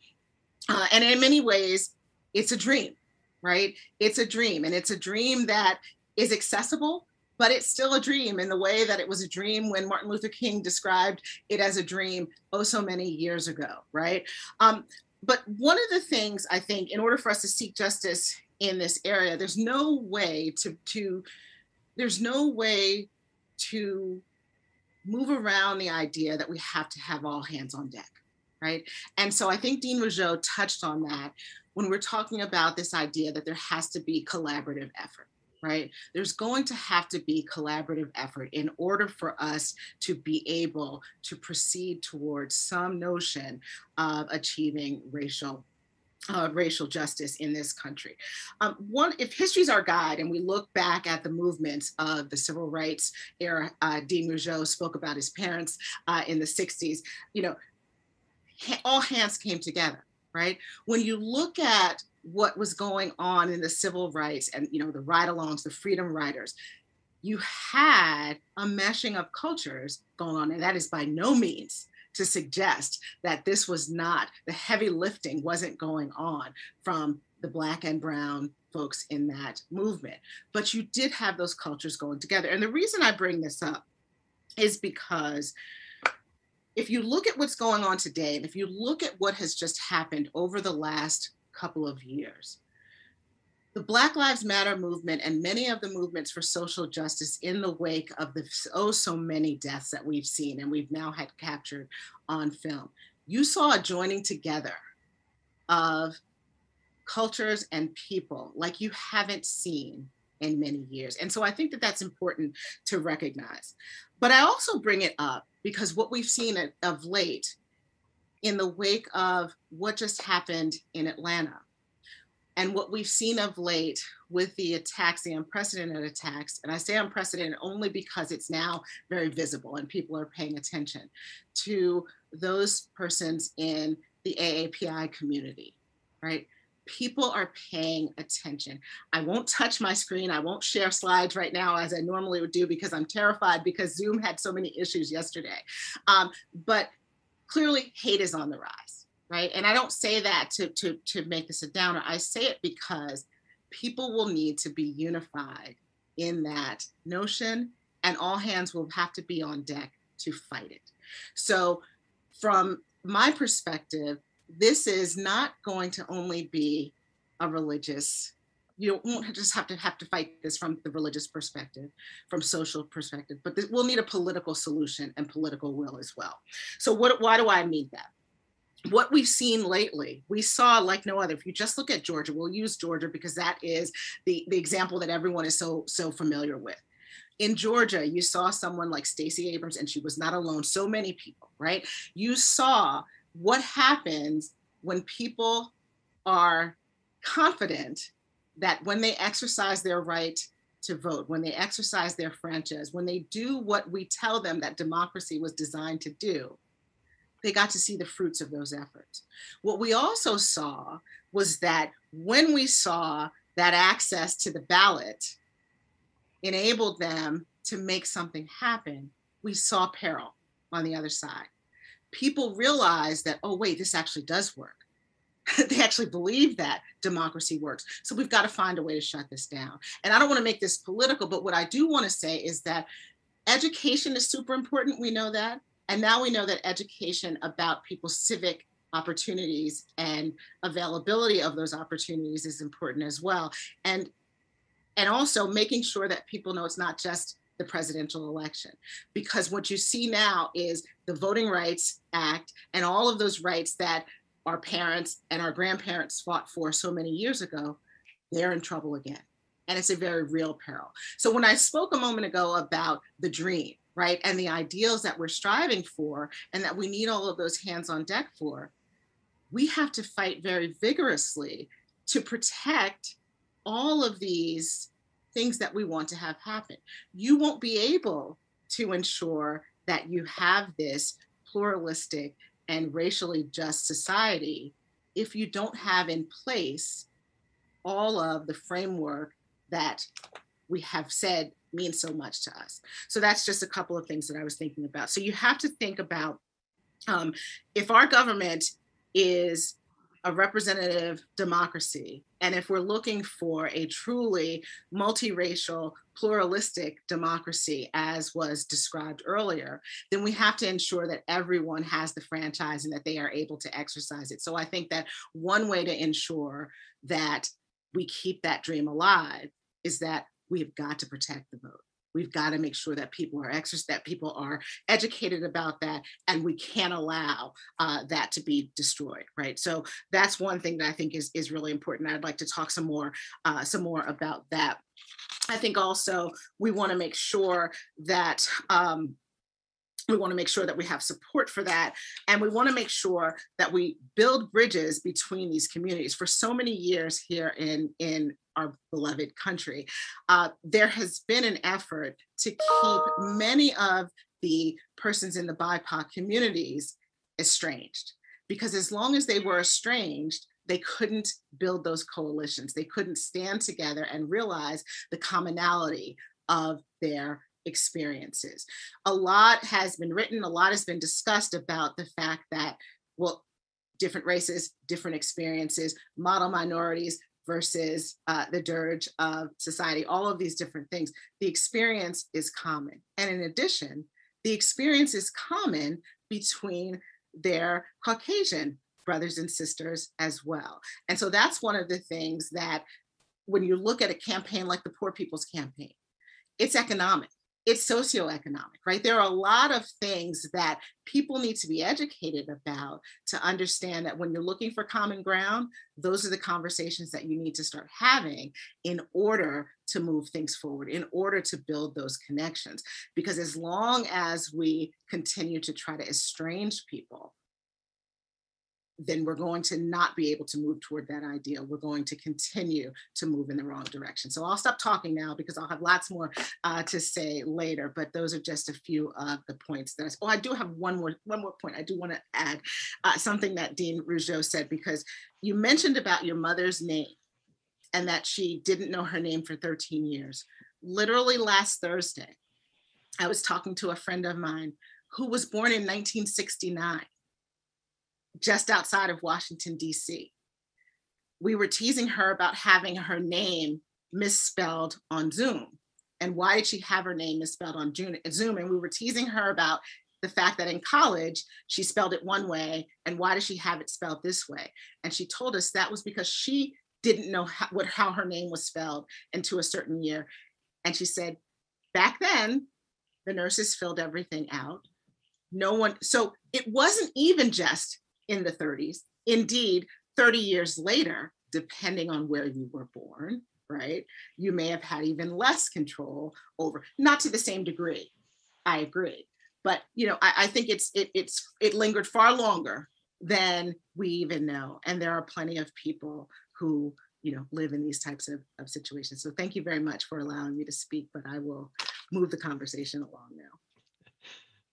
And in many ways, it's a dream, right? It's a dream, and it's a dream that is accessible, but it's still a dream in the way that it was a dream when Martin Luther King described it as a dream oh so many years ago, right? But one of the things I think, in order for us to seek justice in this area, there's no way to move around the idea that we have to have all hands on deck, right? And so I think Dean Rougeau touched on that when we're talking about this idea that there has to be collaborative effort, right? There's going to have to be collaborative effort in order for us to be able to proceed towards some notion of achieving racial racial justice in this country. If history's our guide and we look back at the movements of the civil rights era, Dean Rougeau spoke about his parents in the 60s, you know, all hands came together, right? When you look at what was going on in the civil rights and, you know, the ride-alongs, the freedom riders, you had a meshing of cultures going on, and that is by no means to suggest that this was not, the heavy lifting wasn't going on from the Black and Brown folks in that movement. But you did have those cultures going together. And the reason I bring this up is because if you look at what's going on today, and if you look at what has just happened over the last couple of years, the Black Lives Matter movement and many of the movements for social justice in the wake of the so many deaths that we've seen and we've now had captured on film, you saw a joining together of cultures and people like you haven't seen in many years. And so I think that that's important to recognize. But I also bring it up because what we've seen of late in the wake of what just happened in Atlanta, and what we've seen of late with the attacks, the unprecedented attacks, and I say unprecedented only because it's now very visible and people are paying attention to those persons in the AAPI community, right? People are paying attention. I won't touch my screen. I won't share slides right now as I normally would do because I'm terrified because Zoom had so many issues yesterday. But clearly hate is on the rise. Right? And I don't say that to make this a downer. I say it because people will need to be unified in that notion, and all hands will have to be on deck to fight it. So from my perspective, this is not going to only be a religious, you won't just have to fight this from the religious perspective, from social perspective, but we'll need a political solution and political will as well. So why do I mean that? What we've seen lately, we saw like no other. If you just look at Georgia, we'll use Georgia because that is the example that everyone is so familiar with. In Georgia, you saw someone like Stacey Abrams, and she was not alone, so many people, right? You saw what happens when people are confident that when they exercise their right to vote, when they exercise their franchise, when they do what we tell them that democracy was designed to do, they got to see the fruits of those efforts. What we also saw was that when we saw that access to the ballot enabled them to make something happen, we saw peril on the other side. People realized that, oh wait, this actually does work. They actually believe that democracy works. So we've got to find a way to shut this down. And I don't want to make this political, but what I do want to say is that education is super important. We know that. And now we know that education about people's civic opportunities and availability of those opportunities is important as well. And also making sure that people know it's not just the presidential election, because what you see now is the Voting Rights Act and all of those rights that our parents and our grandparents fought for so many years ago, they're in trouble again. And it's a very real peril. So when I spoke a moment ago about the dream, right? And the ideals that we're striving for and that we need all of those hands on deck for, we have to fight very vigorously to protect all of these things that we want to have happen. You won't be able to ensure that you have this pluralistic and racially just society if you don't have in place all of the framework that we have said means so much to us. So that's just a couple of things that I was thinking about. So you have to think about if our government is a representative democracy, and if we're looking for a truly multiracial, pluralistic democracy, as was described earlier, then we have to ensure that everyone has the franchise and that they are able to exercise it. So I think that one way to ensure that we keep that dream alive is that we've got to protect the vote. We've got to make sure that people are educated about that, and we can't allow that to be destroyed, right? So that's one thing that I think is really important. I'd like to talk some more about that. I think also we want to make sure that We want to make sure that we have support for that. And we want to make sure that we build bridges between these communities. For so many years here in our beloved country, there has been an effort to keep many of the persons in the BIPOC communities estranged, because as long as they were estranged, they couldn't build those coalitions. They couldn't stand together and realize the commonality of their experiences. A lot has been written, a lot has been discussed about the fact that, well, different races, different experiences, model minorities versus the dirge of society, all of these different things. The experience is common. And in addition, the experience is common between their Caucasian brothers and sisters as well. And so that's one of the things that when you look at a campaign like the Poor People's Campaign, it's economic. It's socioeconomic, right? There are a lot of things that people need to be educated about to understand that when you're looking for common ground, those are the conversations that you need to start having in order to move things forward, in order to build those connections. Because as long as we continue to try to estrange people, then we're going to not be able to move toward that ideal. We're going to continue to move in the wrong direction. So I'll stop talking now because I'll have lots more to say later, but those are just a few of the points that I do have one more point. I do want to add something that Dean Rougeau said, because you mentioned about your mother's name and that she didn't know her name for 13 years. Literally last Thursday, I was talking to a friend of mine who was born in 1969. Just outside of Washington, DC. We were teasing her about having her name misspelled on Zoom. And why did she have her name misspelled on Zoom? And we were teasing her about the fact that in college, she spelled it one way, and why does she have it spelled this way? And she told us that was because she didn't know how her name was spelled into a certain year. And she said, back then, the nurses filled everything out. No one, so it wasn't even just in the 30s, indeed, 30 years later, depending on where you were born, right? You may have had even less control over, not to the same degree, I agree. But you know, I think it lingered far longer than we even know. And there are plenty of people who, you know, live in these types of situations. So thank you very much for allowing me to speak, but I will move the conversation along now.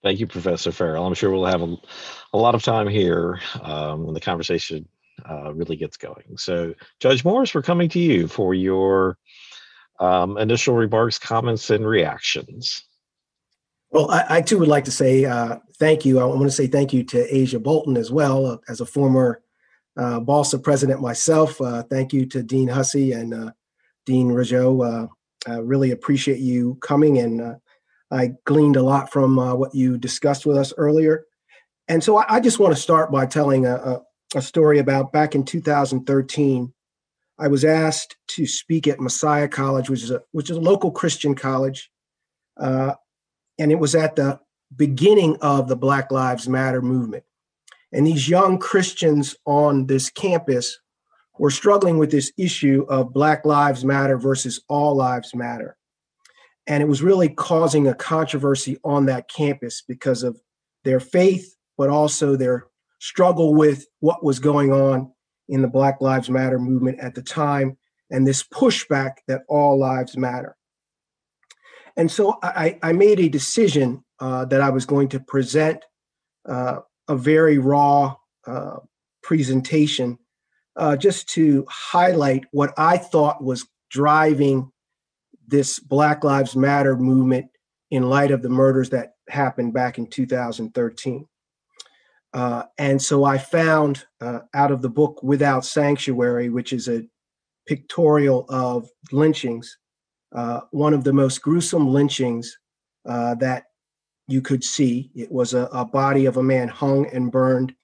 Thank you, Professor Ferrell. I'm sure we'll have a lot of time here when the conversation really gets going. So Judge Morris, we're coming to you for your initial remarks, comments, and reactions. Well, I too would like to say thank you. I want to say thank you to Asia Bolton as well, as a former BALSA president myself. Thank you to Dean Hussey and Dean Rougeau. I really appreciate you coming, and I gleaned a lot from what you discussed with us earlier. And so I just want to start by telling a story about back in 2013, I was asked to speak at Messiah College, which is a local Christian college. And it was at the beginning of the Black Lives Matter movement. And these young Christians on this campus were struggling with this issue of Black Lives Matter versus all lives matter. And it was really causing a controversy on that campus because of their faith, but also their struggle with what was going on in the Black Lives Matter movement at the time, and this pushback that all lives matter. And so I made a decision that I was going to present a very raw presentation just to highlight what I thought was driving this Black Lives Matter movement in light of the murders that happened back in 2013. And so I found out of the book Without Sanctuary, which is a pictorial of lynchings, one of the most gruesome lynchings that you could see. It was a body of a man hung and burned,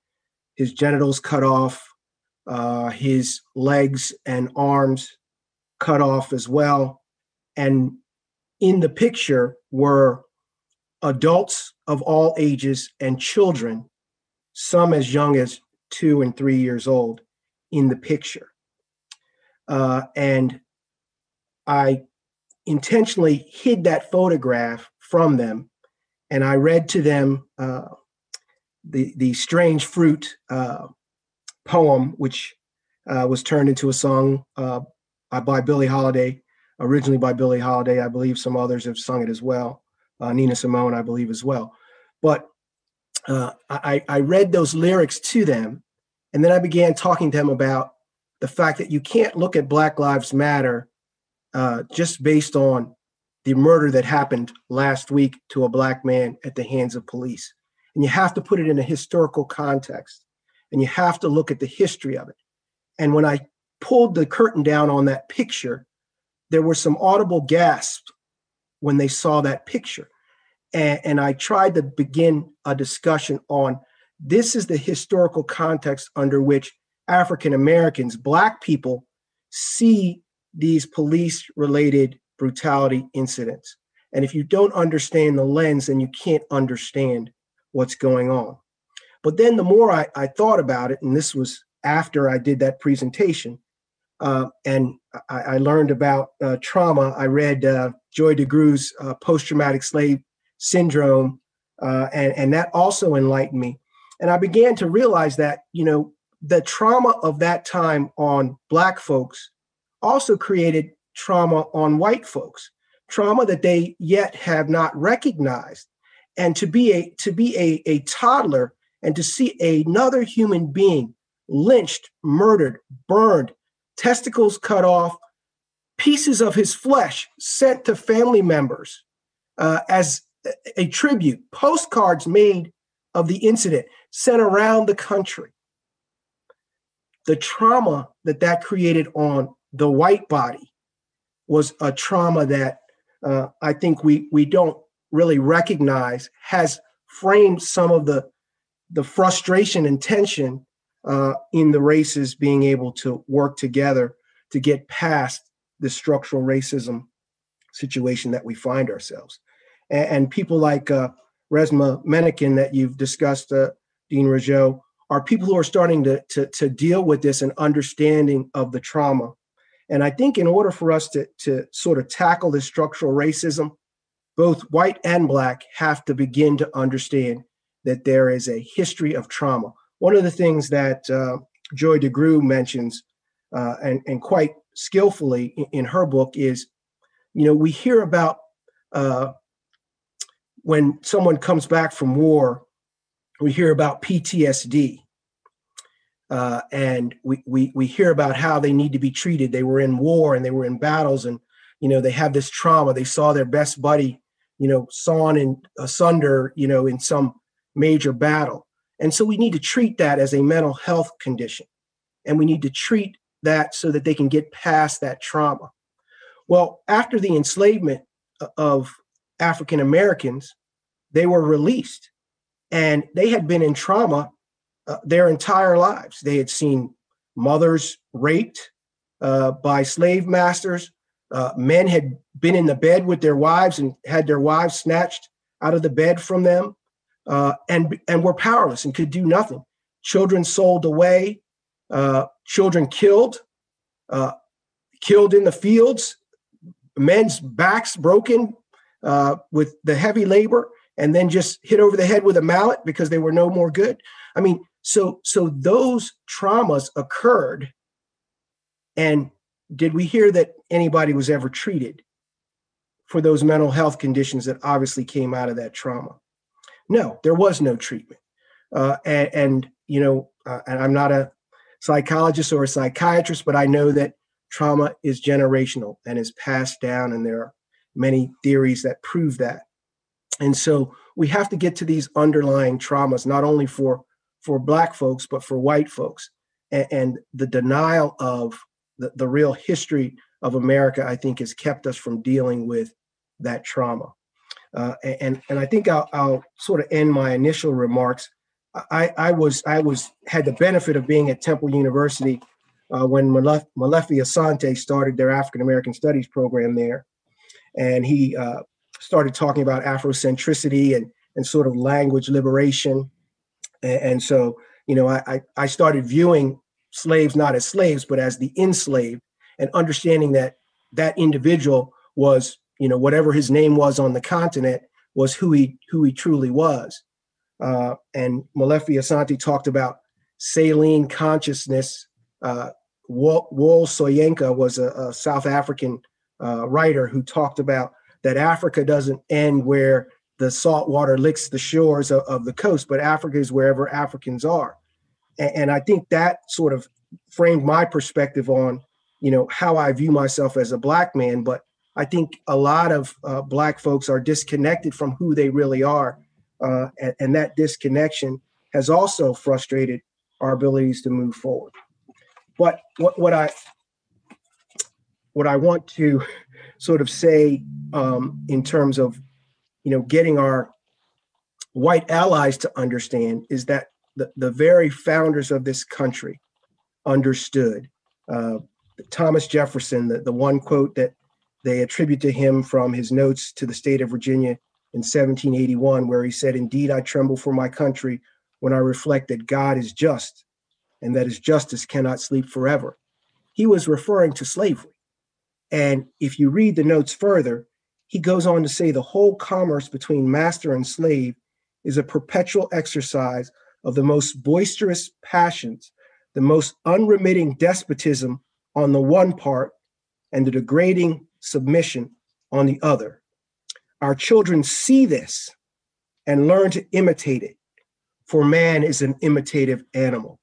his genitals cut off, his legs and arms cut off as well. And in the picture were adults of all ages and children, some as young as 2 and 3 years old in the picture. And I intentionally hid that photograph from them and I read to them the Strange Fruit poem, which was turned into a song by Billie Holiday, originally by Billie Holiday. I believe some others have sung it as well. Nina Simone, I believe, as well. But I read those lyrics to them, and then I began talking to them about the fact that you can't look at Black Lives Matter just based on the murder that happened last week to a Black man at the hands of police. And you have to put it in a historical context, and you have to look at the history of it. And when I pulled the curtain down on that picture, there were some audible gasps when they saw that picture. And I tried to begin a discussion on this is the historical context under which African Americans, Black people, see these police-related brutality incidents. And if you don't understand the lens, then you can't understand what's going on. But then the more I thought about it, and this was after I did that presentation, and I learned about trauma. I read Joy DeGru's Post-Traumatic Slave Syndrome, and that also enlightened me. And I began to realize that, you know, the trauma of that time on Black folks also created trauma on white folks, trauma that they yet have not recognized. And to be a toddler and to see another human being lynched, murdered, burned, testicles cut off, pieces of his flesh sent to family members as a tribute, postcards made of the incident sent around the country. The trauma that that created on the white body was a trauma that I think we don't really recognize has framed some of the frustration and tension in the races being able to work together to get past the structural racism situation that we find ourselves. And people like Resmaa Menakem that you've discussed, Dean Rougeau, are people who are starting to deal with this and understanding of the trauma. And I think in order for us to sort of tackle this structural racism, both white and Black have to begin to understand that there is a history of trauma. One of the things that Joy DeGru mentions and quite skillfully in her book is, you know, we hear about when someone comes back from war, we hear about PTSD and we hear about how they need to be treated. They were in war and they were in battles and, you know, they have this trauma. They saw their best buddy, you know, sawn and asunder, you know, in some major battle. And so we need to treat that as a mental health condition. And we need to treat that so that they can get past that trauma. Well, after the enslavement of African Americans, they were released and they had been in trauma their entire lives. They had seen mothers raped by slave masters. Men had been in the bed with their wives and had their wives snatched out of the bed from them. And were powerless and could do nothing. Children sold away, children killed, killed in the fields, men's backs broken with the heavy labor, and then just hit over the head with a mallet because they were no more good. I mean, so those traumas occurred. And did we hear that anybody was ever treated for those mental health conditions that obviously came out of that trauma? No, there was no treatment. You know, and I'm not a psychologist or a psychiatrist, but I know that trauma is generational and is passed down. And there are many theories that prove that. And so we have to get to these underlying traumas, not only for Black folks, but for white folks. And the denial of the real history of America, I think, has kept us from dealing with that trauma. And I think I'll sort of end my initial remarks. I had the benefit of being at Temple University when Malefi Asante started their African American Studies program there, and he started talking about Afrocentricity and sort of language liberation. And so, you know, I started viewing slaves not as slaves but as the enslaved, and understanding that that individual was, you know, whatever his name was on the continent was who he truly was. And Molefe Asante talked about saline consciousness. Wole Soyinka was a South African writer who talked about that Africa doesn't end where the salt water licks the shores of the coast, but Africa is wherever Africans are. And I think that sort of framed my perspective on, you know, how I view myself as a Black man. But I think a lot of Black folks are disconnected from who they really are. And that disconnection has also frustrated our abilities to move forward. But what I want to sort of say in terms of, you know, getting our white allies to understand is that the very founders of this country understood. Thomas Jefferson, the one quote that they attribute to him from his notes to the state of Virginia in 1781, where he said, "Indeed, I tremble for my country when I reflect that God is just and that his justice cannot sleep forever." He was referring to slavery. And if you read the notes further, he goes on to say the whole commerce between master and slave is a perpetual exercise of the most boisterous passions, the most unremitting despotism on the one part, and the degrading submission on the other. Our children see this and learn to imitate it, for man is an imitative animal.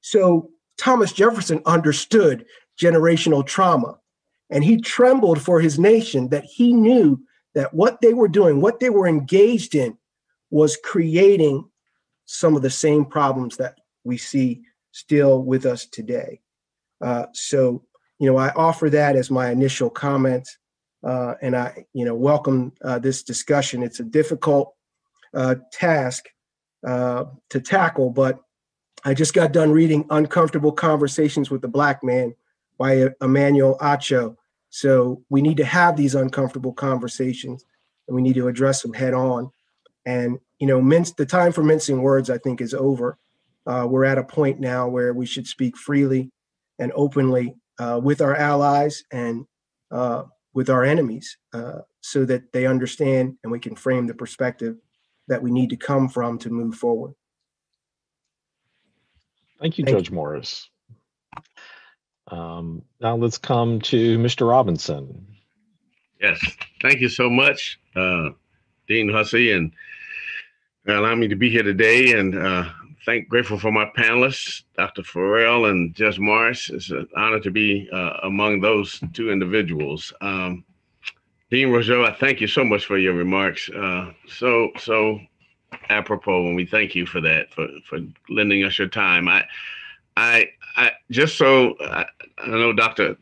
So Thomas Jefferson understood generational trauma, and he trembled for his nation that he knew that what they were doing, what they were engaged in, was creating some of the same problems that we see still with us today. So, you know, I offer that as my initial comment, and I, you know, welcome this discussion. It's a difficult task to tackle, but I just got done reading Uncomfortable Conversations with the Black Man by Emmanuel Acho. So we need to have these uncomfortable conversations, and we need to address them head on. And, you know, the time for mincing words, I think, is over. We're at a point now where we should speak freely and openly with our allies and with our enemies so that they understand and we can frame the perspective that we need to come from to move forward. Thank you, Judge Morris. Now let's come to Mr. Robinson. Yes, thank you so much, Dean Hussey, and allowing me to be here today. And grateful for my panelists, Dr. Ferrell and Judge Morris. It's an honor to be among those two individuals. Dean Rougeau, I thank you so much for your remarks. So apropos, and we thank you for that, for lending us your time. I know Dr.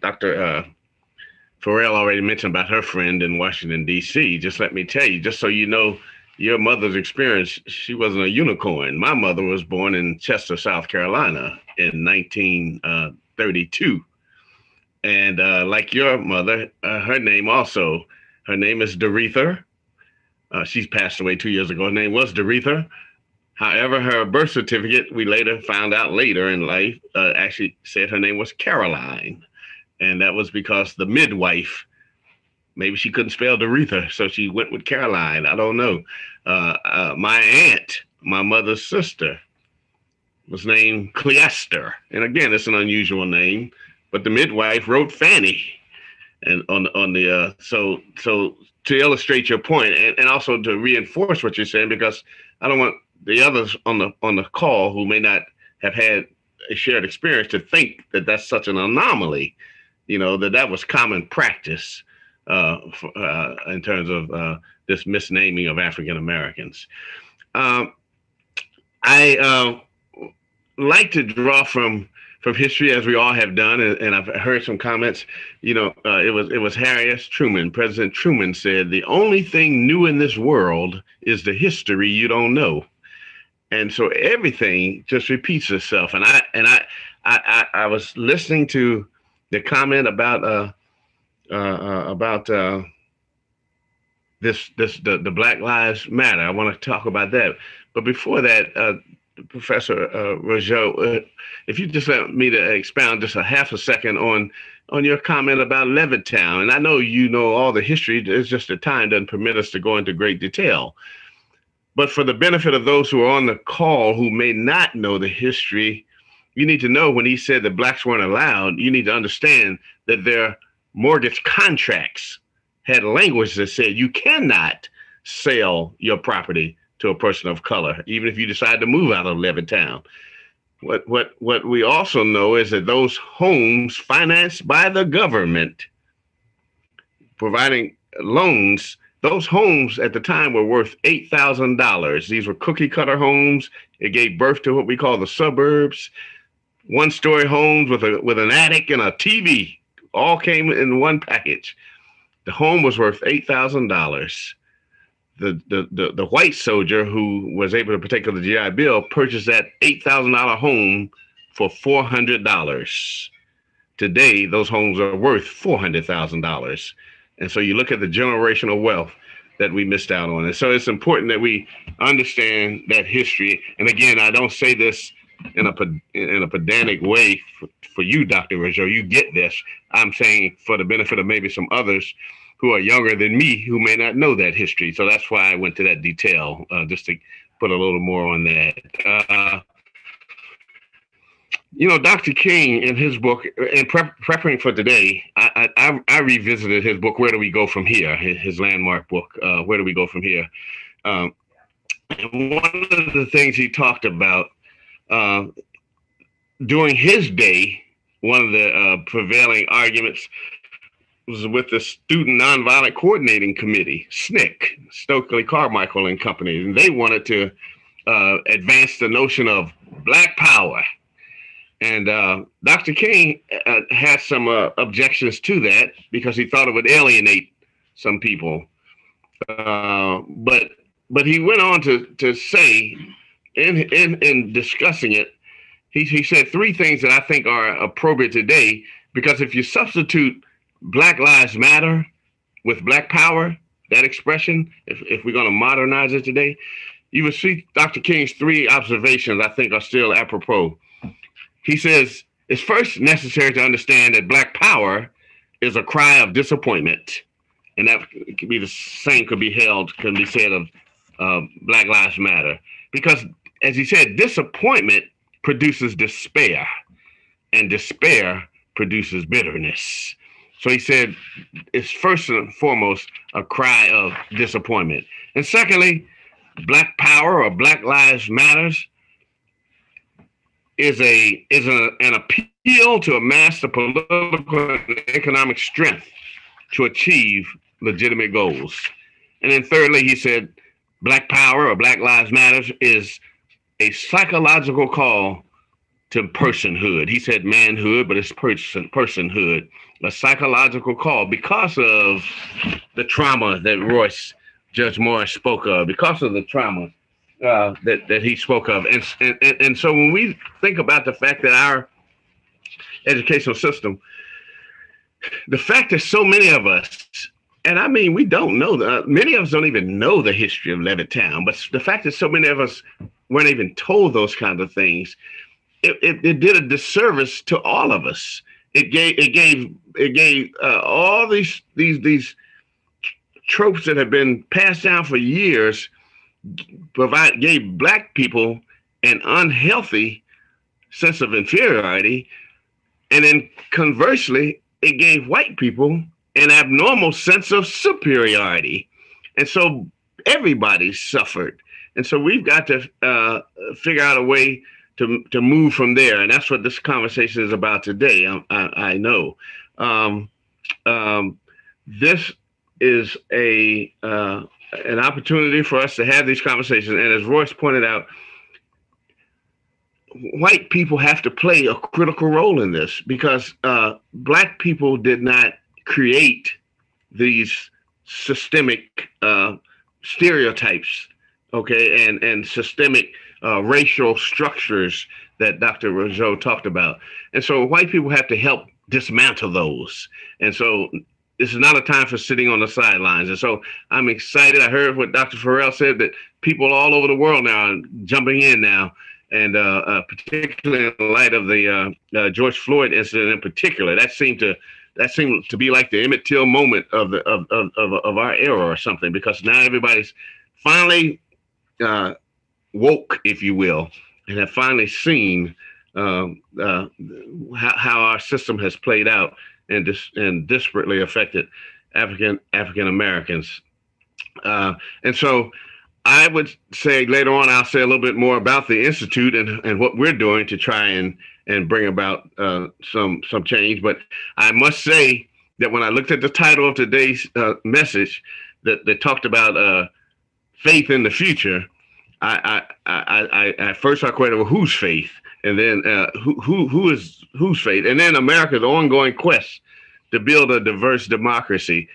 Ferrell already mentioned about her friend in Washington, D.C. Just let me tell you, just so you know, your mother's experience, she wasn't a unicorn. My mother was born in Chester, South Carolina in 1932. And like your mother, her name is Doretha. She's passed away 2 years ago. Her name was Doretha. However, her birth certificate, we found out later in life, actually said her name was Caroline. And that was because the midwife, maybe she couldn't spell Doretha, so she went with Caroline. I don't know. My aunt, my mother's sister, was named Cleaster. And again, it's an unusual name, but the midwife wrote Fanny. And so to illustrate your point, and also to reinforce what you're saying, because I don't want the others on the call who may not have had a shared experience to think that that's such an anomaly, you know, that was common practice. In terms of this misnaming of African Americans. I like to draw from history, as we all have done, and I've heard some comments, you know, it was Harry S. Truman, President Truman said, "The only thing new in this world is the history you don't know." And so everything just repeats itself. And I was listening to the comment about this the Black Lives Matter. I want to talk about that, but before that, Professor Rougeau, if you just let me to expound just a half a second on your comment about Levittown. And I know you know all the history, it's just the time doesn't permit us to go into great detail. But for the benefit of those who are on the call who may not know the history, you need to know when he said that blacks weren't allowed, you need to understand that their mortgage contracts had language that said you cannot sell your property to a person of color, even if you decide to move out of Levittown. What we also know is that those homes financed by the government, providing loans, those homes at the time were worth $8,000. These were cookie cutter homes. It gave birth to what we call the suburbs. One-story homes with an attic and a TV all came in one package. The home was worth $8,000. The white soldier who was able to partake of the GI Bill purchased that $8,000 home for $400. Today, those homes are worth $400,000. And so you look at the generational wealth that we missed out on. And so it's important that we understand that history. And again, I don't say this in a pedantic way for you, Dr. Rougeau. You get this. I'm saying for the benefit of maybe some others who are younger than me who may not know that history. So that's why I went to that detail, just to put a little more on that. You know, Dr. King, in his book, in preparing for today, I revisited his book, Where Do We Go From Here? His landmark book, Where Do We Go From Here? And one of the things he talked about during his day, one of the prevailing arguments was with the Student Nonviolent Coordinating Committee, SNCC, Stokely Carmichael and Company. And they wanted to advance the notion of Black power. And Dr. King had some objections to that because he thought it would alienate some people. But he went on to say, in discussing it, he said three things that I think are appropriate today, because if you substitute Black Lives Matter with Black power, that expression, if we're going to modernize it today, you would see Dr. King's three observations I think are still apropos. He says, it's first necessary to understand that Black power is a cry of disappointment. And that could be the same can be said of Black Lives Matter. Because as he said, disappointment produces despair, and despair produces bitterness. So he said, it's first and foremost a cry of disappointment. And secondly, Black power or Black Lives Matters is an appeal to amass the political and economic strength to achieve legitimate goals. And then thirdly, he said, Black power or Black Lives Matters is a psychological call to personhood. He said manhood, but it's personhood, a psychological call because of the trauma that Judge Morris spoke of, because of the trauma that he spoke of. And so when we think about the fact that our educational system, the fact that so many of us, and I mean, we don't know, many of us don't even know the history of Levittown, but the fact that so many of us weren't even told those kinds of things, it did a disservice to all of us. It gave all these tropes that have been passed down for years, gave Black people an unhealthy sense of inferiority. And then conversely, it gave white people an abnormal sense of superiority. And so everybody suffered. And so we've got to figure out a way to move from there. And that's what this conversation is about today, I know. This is an opportunity for us to have these conversations. And as Royce pointed out, white people have to play a critical role in this, because Black people did not create these systemic stereotypes, okay, and systemic racial structures that Dr. Rougeau talked about. And so white people have to help dismantle those. And so this is not a time for sitting on the sidelines. And so I'm excited. I heard what Dr. Ferrell said, that people all over the world now are jumping in now and particularly in light of the George Floyd incident in particular, that seemed to be like the Emmett Till moment of our era or something, because now everybody's finally woke, if you will, and have finally seen how our system has played out and disparately affected African Americans. And so I would say later on, I'll say a little bit more about the Institute and what we're doing to try and bring about some change. But I must say that when I looked at the title of today's message that talked about faith in the future, I at first I queried, well, whose faith? And then whose faith? And then America's ongoing quest to build a diverse democracy.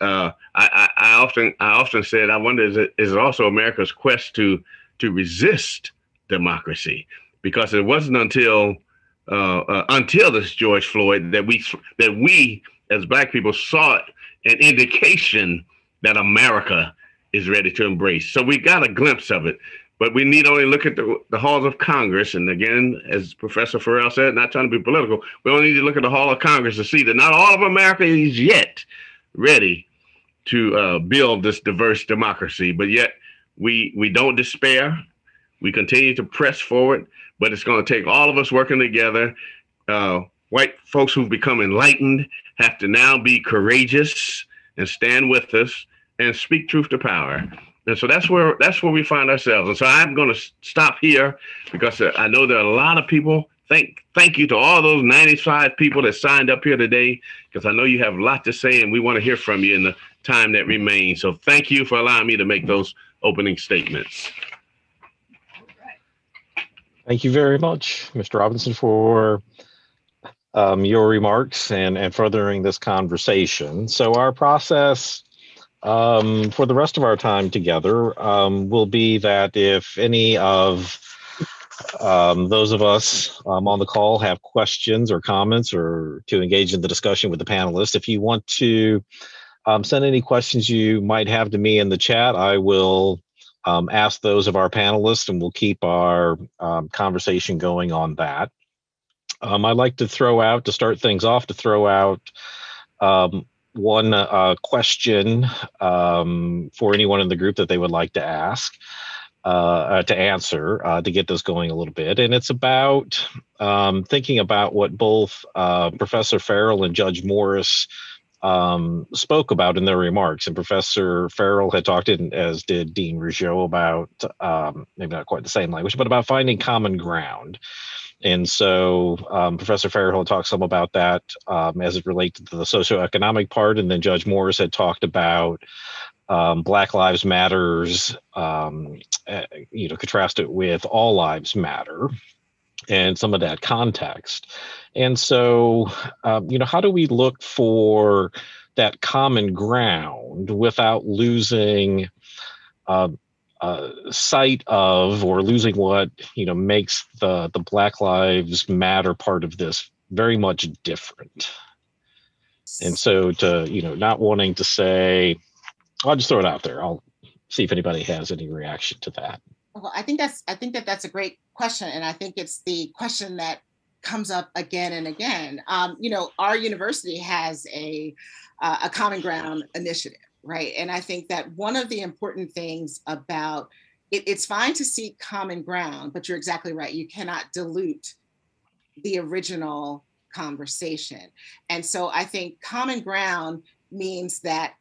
I often said, I wonder, is it also America's quest to resist democracy? Because it wasn't until this George Floyd that we as Black people sought an indication that America is ready to embrace. So we got a glimpse of it, but we need only look at the halls of Congress. And again, as Professor Ferrell said, not trying to be political, we only need to look at the hall of Congress to see that not all of America is yet ready to build this diverse democracy. But yet we don't despair. We continue to press forward, but it's going to take all of us working together. White folks who've become enlightened have to now be courageous and stand with us and speak truth to power. And so that's where we find ourselves. And so I'm going to stop here, because I know there are a lot of people. Thank you to all those 95 people that signed up here today, because I know you have a lot to say and we want to hear from you in the time that remains. So thank you for allowing me to make those opening statements. Thank you very much, Mr. Robinson, for your remarks and furthering this conversation. So our process for the rest of our time together will be that if any of those of us on the call have questions or comments or to engage in the discussion with the panelists, if you want to send any questions you might have to me in the chat, I will ask those of our panelists, and we'll keep our conversation going on that. I'd like to throw out, to start things off, one question for anyone in the group that they would like to ask. To answer, to get this going a little bit. And it's about thinking about what both Professor Ferrell and Judge Morris spoke about in their remarks. And Professor Ferrell had talked, as did Dean Rougeau, about maybe not quite the same language, but about finding common ground. And so Professor Ferrell had talked some about that as it relates to the socioeconomic part. And then Judge Morris had talked about Black Lives Matters, contrast it with All Lives Matter and some of that context. And so, how do we look for that common ground without losing sight of or losing what, makes the Black Lives Matter part of this very much different? And so to, not wanting to say, I'll just throw it out there. I'll see if anybody has any reaction to that. Well, I think that's a great question. And I think it's the question that comes up again and again. Our university has a common ground initiative, right? And I think that one of the important things about it, it's fine to seek common ground, but you're exactly right. You cannot dilute the original conversation. And so I think common ground means that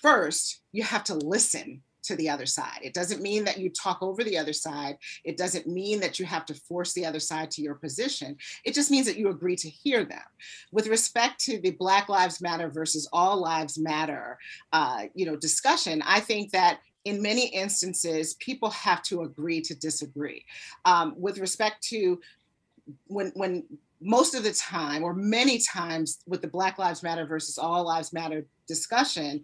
first, you have to listen to the other side. It doesn't mean that you talk over the other side. It doesn't mean that you have to force the other side to your position. It just means that you agree to hear them. With respect to the Black Lives Matter versus All Lives Matter, discussion, I think that in many instances, people have to agree to disagree. With respect to when most of the time, or many times, with the Black Lives Matter versus All Lives Matter discussion,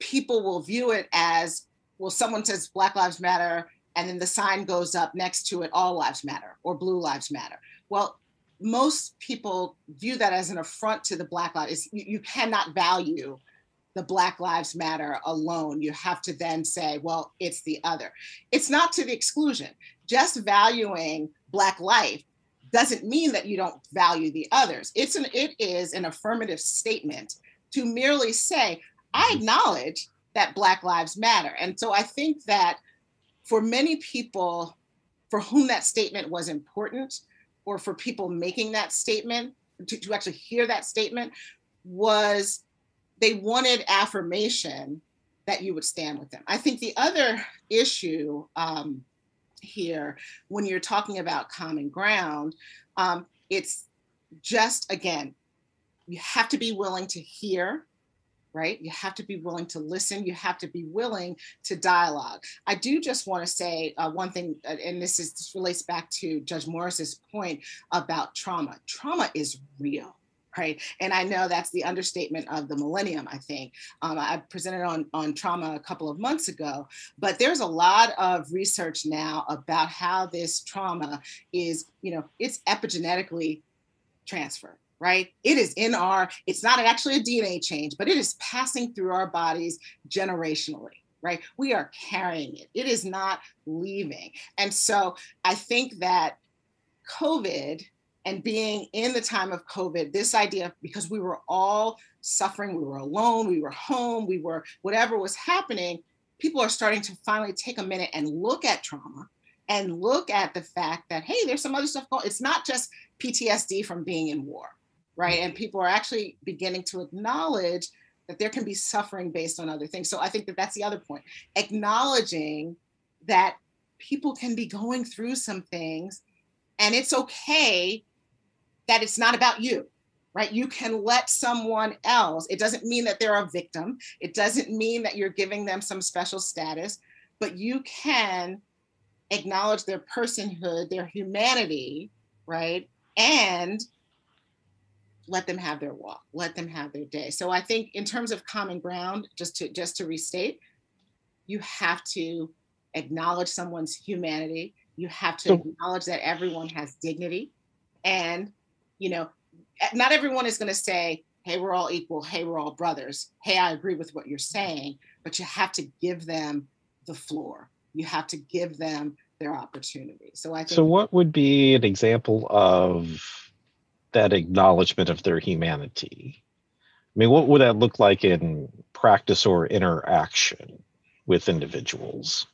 people will view it as, well, someone says Black Lives Matter, and then the sign goes up next to it, All Lives Matter or Blue Lives Matter. Well, most people view that as an affront to the Black lives. You cannot value the Black Lives Matter alone. You have to then say, well, it's the other. It's not to the exclusion. Just valuing Black life doesn't mean that you don't value the others. It is an affirmative statement to merely say, I acknowledge that Black lives matter. And so I think that for many people for whom that statement was important, or for people making that statement, to actually hear that statement, was they wanted affirmation that you would stand with them. I think the other issue here, when you're talking about common ground, it's just, again, you have to be willing to hear, right? You have to be willing to listen. You have to be willing to dialogue. I do just want to say one thing, and this relates back to Judge Morris's point about trauma. Trauma is real, right? And I know that's the understatement of the millennium, I think. I presented on trauma a couple of months ago, but there's a lot of research now about how this trauma is, it's epigenetically transferred, right? It is in it's not actually a DNA change, but it is passing through our bodies generationally, right? We are carrying it. It is not leaving. And so I think that COVID, and being in the time of COVID, this idea, because we were all suffering, we were alone, we were home, we were whatever was happening, people are starting to finally take a minute and look at trauma and look at the fact that, hey, there's some other stuff going on. It's not just PTSD from being in war, right? And people are actually beginning to acknowledge that there can be suffering based on other things. So I think that that's the other point, acknowledging that people can be going through some things, and it's okay that it's not about you, right? You can let someone else, it doesn't mean that they're a victim. It doesn't mean that you're giving them some special status, but you can acknowledge their personhood, their humanity, right? And let them have their walk, let them have their day. So I think in terms of common ground, just to restate, you have to acknowledge someone's humanity. You have to acknowledge that everyone has dignity, and, not everyone is going to say, hey, we're all equal. Hey, we're all brothers. Hey, I agree with what you're saying, but you have to give them the floor. You have to give them their opportunity. So what would be an example of that acknowledgement of their humanity? I mean, what would that look like in practice or interaction with individuals?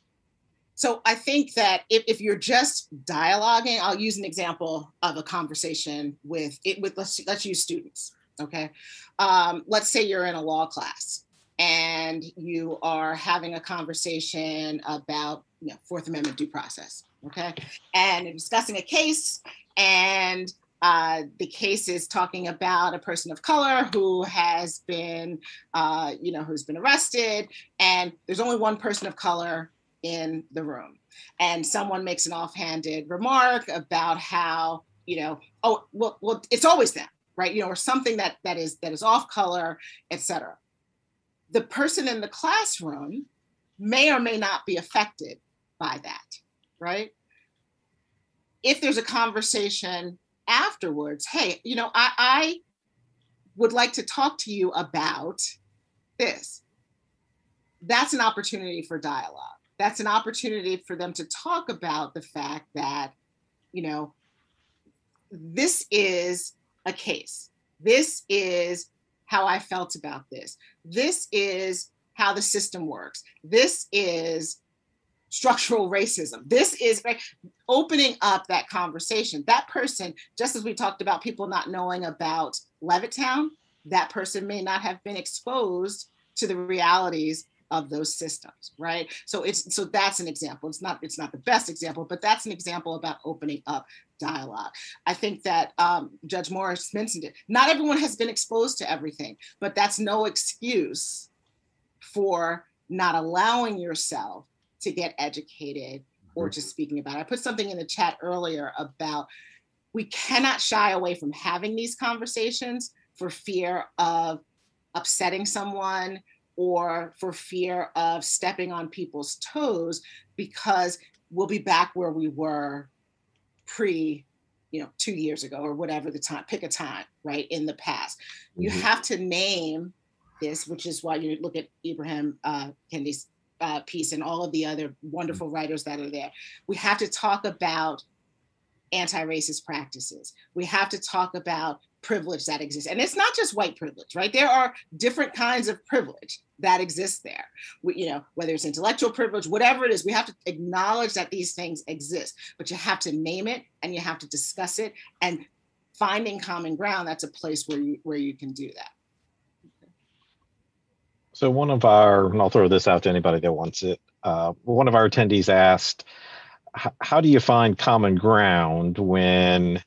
So I think that if you're just dialoguing, I'll use an example of a conversation with let's use students, okay? Let's say you're in a law class and you are having a conversation about Fourth Amendment due process, okay? And you're discussing a case, and the case is talking about a person of color who has been, who's been arrested, and there's only one person of color in the room, and someone makes an offhanded remark about how, oh, well, it's always them, right? Or something that is off color, etc. The person in the classroom may or may not be affected by that, right? If there's a conversation afterwards, hey, I would like to talk to you about this. That's an opportunity for dialogue. That's an opportunity for them to talk about the fact that, this is a case. This is how I felt about this. This is how the system works. This is structural racism. This is opening up that conversation. That person, just as we talked about people not knowing about Levittown, that person may not have been exposed to the realities of those systems, right? So that's an example. It's not the best example, but that's an example about opening up dialogue. I think that Judge Morris mentioned it. Not everyone has been exposed to everything, but that's no excuse for not allowing yourself to get educated or to speaking about it. I put something in the chat earlier about we cannot shy away from having these conversations for fear of upsetting someone, or for fear of stepping on people's toes, because we'll be back where we were pre, 2 years ago, or whatever the time, pick a time, right, in the past. You have to name this, which is why you look at Ibram Kendi's piece and all of the other wonderful writers that are there. We have to talk about anti-racist practices. We have to talk about privilege that exists. And it's not just white privilege, right? There are different kinds of privilege that exist there. We, you know, whether it's intellectual privilege, whatever it is, we have to acknowledge that these things exist, but you have to name it and you have to discuss it, and finding common ground, that's a place where you can do that. So one of our, and I'll throw this out to anybody that wants it, one of our attendees asked, how do you find common ground when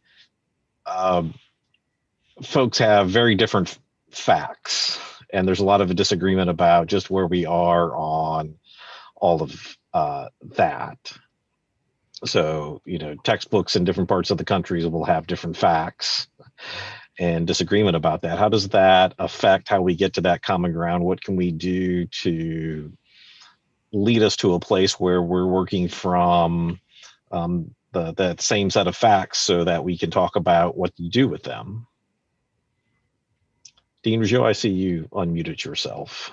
folks have very different facts and there's a lot of disagreement about just where we are on all of that? So, you know, textbooks in different parts of the country will have different facts and disagreement about that. How does that affect how we get to that common ground? What can we do to lead us to a place where we're working from that same set of facts so that we can talk about what to do with them? Dean Rougeau, I see you unmuted yourself.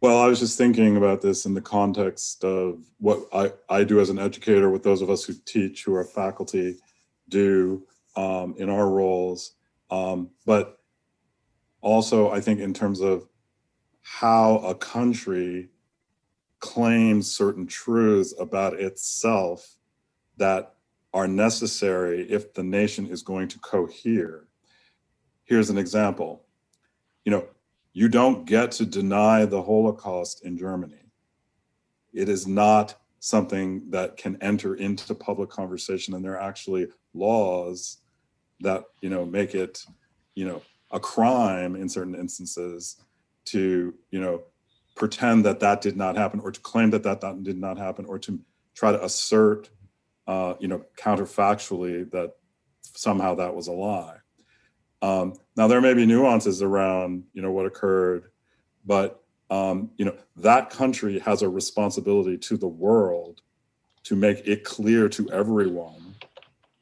Well, I was just thinking about this in the context of what I do as an educator, what those of us who teach, who are faculty, do in our roles. But also, I think in terms of how a country claims certain truths about itself that are necessary if the nation is going to cohere. Here's an example. You know, you don't get to deny the Holocaust in Germany. It is not something that can enter into public conversation, and there are actually laws that, you know, make it, you know, a crime in certain instances to, you know, pretend that that did not happen, or to claim that that did not happen, or to try to assert, you know, counterfactually that somehow that was a lie. Now, there may be nuances around, you know, what occurred, but, you know, that country has a responsibility to the world to make it clear to everyone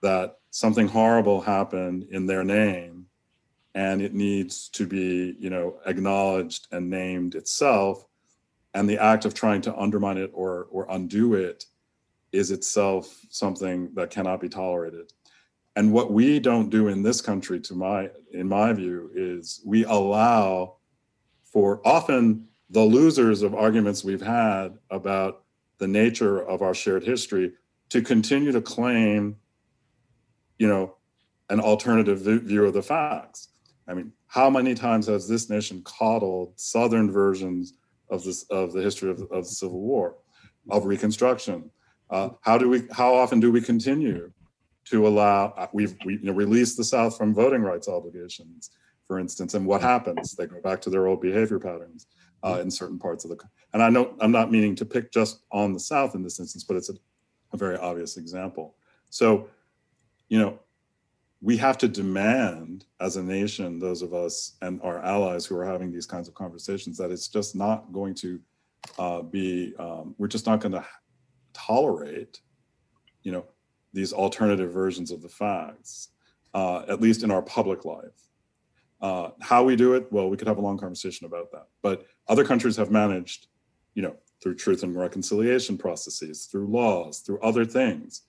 that something horrible happened in their name, and it needs to be, you know, acknowledged and named itself. And the act of trying to undermine it or undo it is itself something that cannot be tolerated. And what we don't do in this country, in my view, is we allow for often the losers of arguments we've had about the nature of our shared history to continue to claim, you know, an alternative view of the facts. I mean, how many times has this nation coddled Southern versions of the history of the Civil War, of Reconstruction? How often do we continue to allow, we released the South from voting rights obligations, for instance, and what happens? They go back to their old behavior patterns in certain parts of the country. And I'm not meaning to pick just on the South in this instance, but it's a very obvious example. So, you know, we have to demand as a nation, those of us and our allies who are having these kinds of conversations, that it's just not going to we're just not going to tolerate, you know, these alternative versions of the facts, at least in our public life. How we do it, well, we could have a long conversation about that. But other countries have managed, you know, through truth and reconciliation processes, through laws, through other things,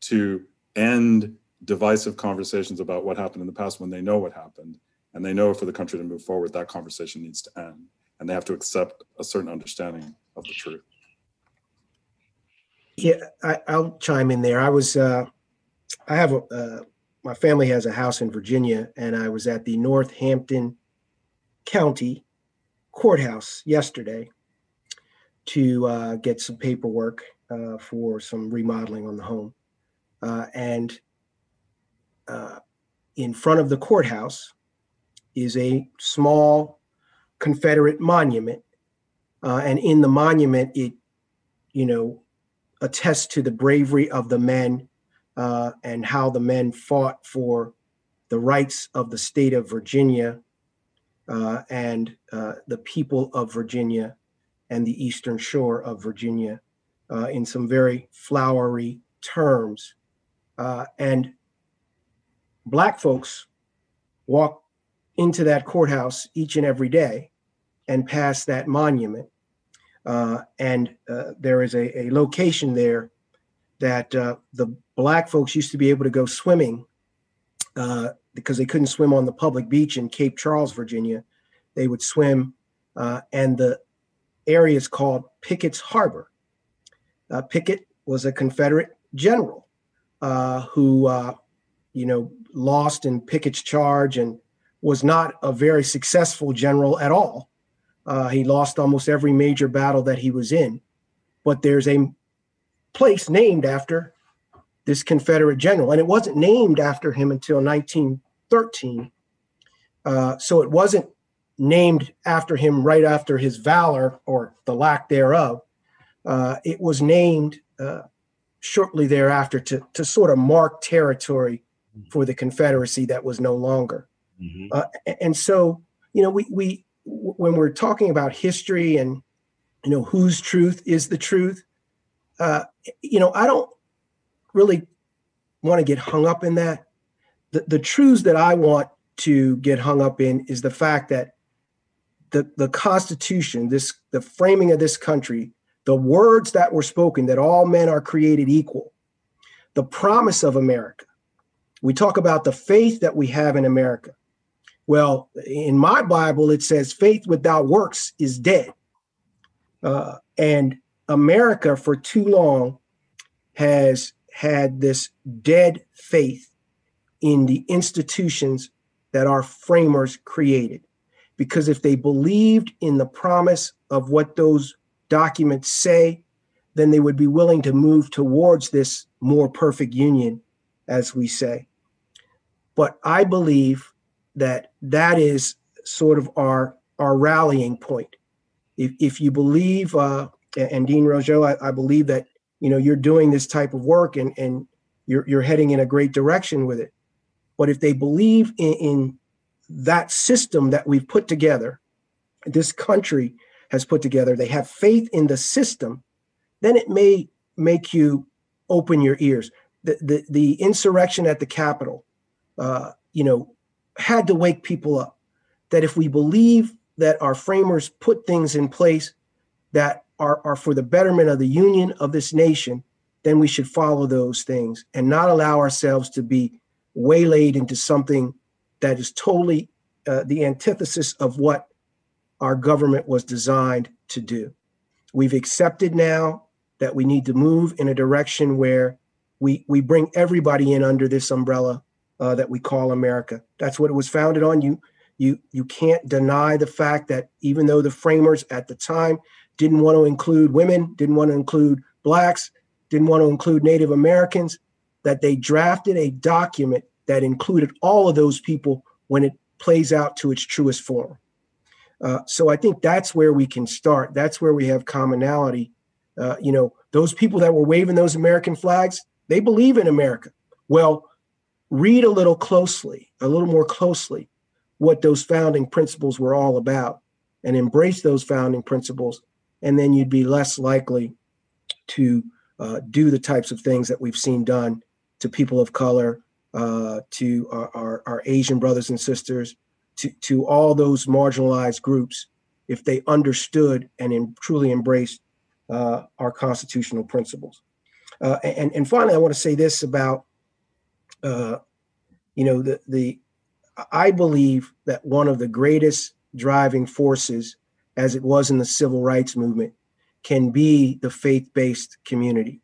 to end divisive conversations about what happened in the past when they know what happened. And they know for the country to move forward, that conversation needs to end. And they have to accept a certain understanding of the truth. Yeah, I'll chime in there. I was, my family has a house in Virginia, and I was at the Northampton County Courthouse yesterday to get some paperwork for some remodeling on the home. And in front of the courthouse is a small Confederate monument. And in the monument, it, you know, attest to the bravery of the men and how the men fought for the rights of the state of Virginia and the people of Virginia and the Eastern Shore of Virginia in some very flowery terms. And Black folks walk into that courthouse each and every day and past that monument. And there is a location there that the Black folks used to be able to go swimming because they couldn't swim on the public beach in Cape Charles, Virginia. They would swim, and the area is called Pickett's Harbor. Pickett was a Confederate general who, lost in Pickett's charge and was not a very successful general at all. He lost almost every major battle that he was in, but there's a place named after this Confederate general, and it wasn't named after him until 1913. So it wasn't named after him right after his valor or the lack thereof. It was named shortly thereafter to sort of mark territory for the Confederacy that was no longer. Mm-hmm. And so, we when we're talking about history and, whose truth is the truth, I don't really want to get hung up in that. The truths that I want to get hung up in is the fact that the Constitution, the framing of this country, the words that were spoken, that all men are created equal, the promise of America. We talk about the faith that we have in America. Well, in my Bible, it says faith without works is dead. And America for too long has had this dead faith in the institutions that our framers created. Because if they believed in the promise of what those documents say, then they would be willing to move towards this more perfect union, as we say. But I believe that is sort of our rallying point. If you believe, and Dean Rougeau, I believe that, you're doing this type of work and you're heading in a great direction with it. But if they believe in that system that we've put together, this country has put together, they have faith in the system, then it may make you open your ears. The insurrection at the Capitol, had to wake people up that if we believe that our framers put things in place that are for the betterment of the union of this nation, then we should follow those things and not allow ourselves to be waylaid into something that is totally the antithesis of what our government was designed to do. We've accepted now that we need to move in a direction where we bring everybody in under this umbrella that we call America. That's what it was founded on. You can't deny the fact that even though the framers at the time didn't want to include women, didn't want to include Blacks, didn't want to include Native Americans, that they drafted a document that included all of those people when it plays out to its truest form. So I think that's where we can start. That's where we have commonality. Those people that were waving those American flags, they believe in America. Well, read a little more closely, what those founding principles were all about and embrace those founding principles. And then you'd be less likely to do the types of things that we've seen done to people of color, to our Asian brothers and sisters, to all those marginalized groups, if they understood and truly embraced our constitutional principles. And finally, I want to say this about I believe that one of the greatest driving forces, as it was in the civil rights movement, can be the faith-based community.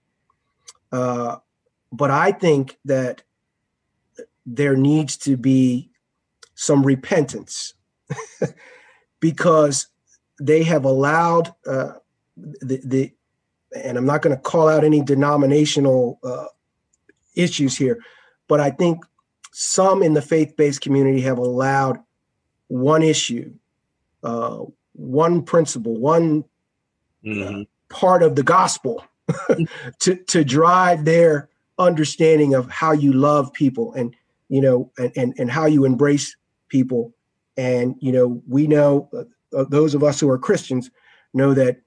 But I think that there needs to be some repentance because they have allowed and I'm not going to call out any denominational issues here, but I think some in the faith-based community have allowed one issue, one principle, one part of the gospel to drive their understanding of how you love people and how you embrace people. And, we know those of us who are Christians know that,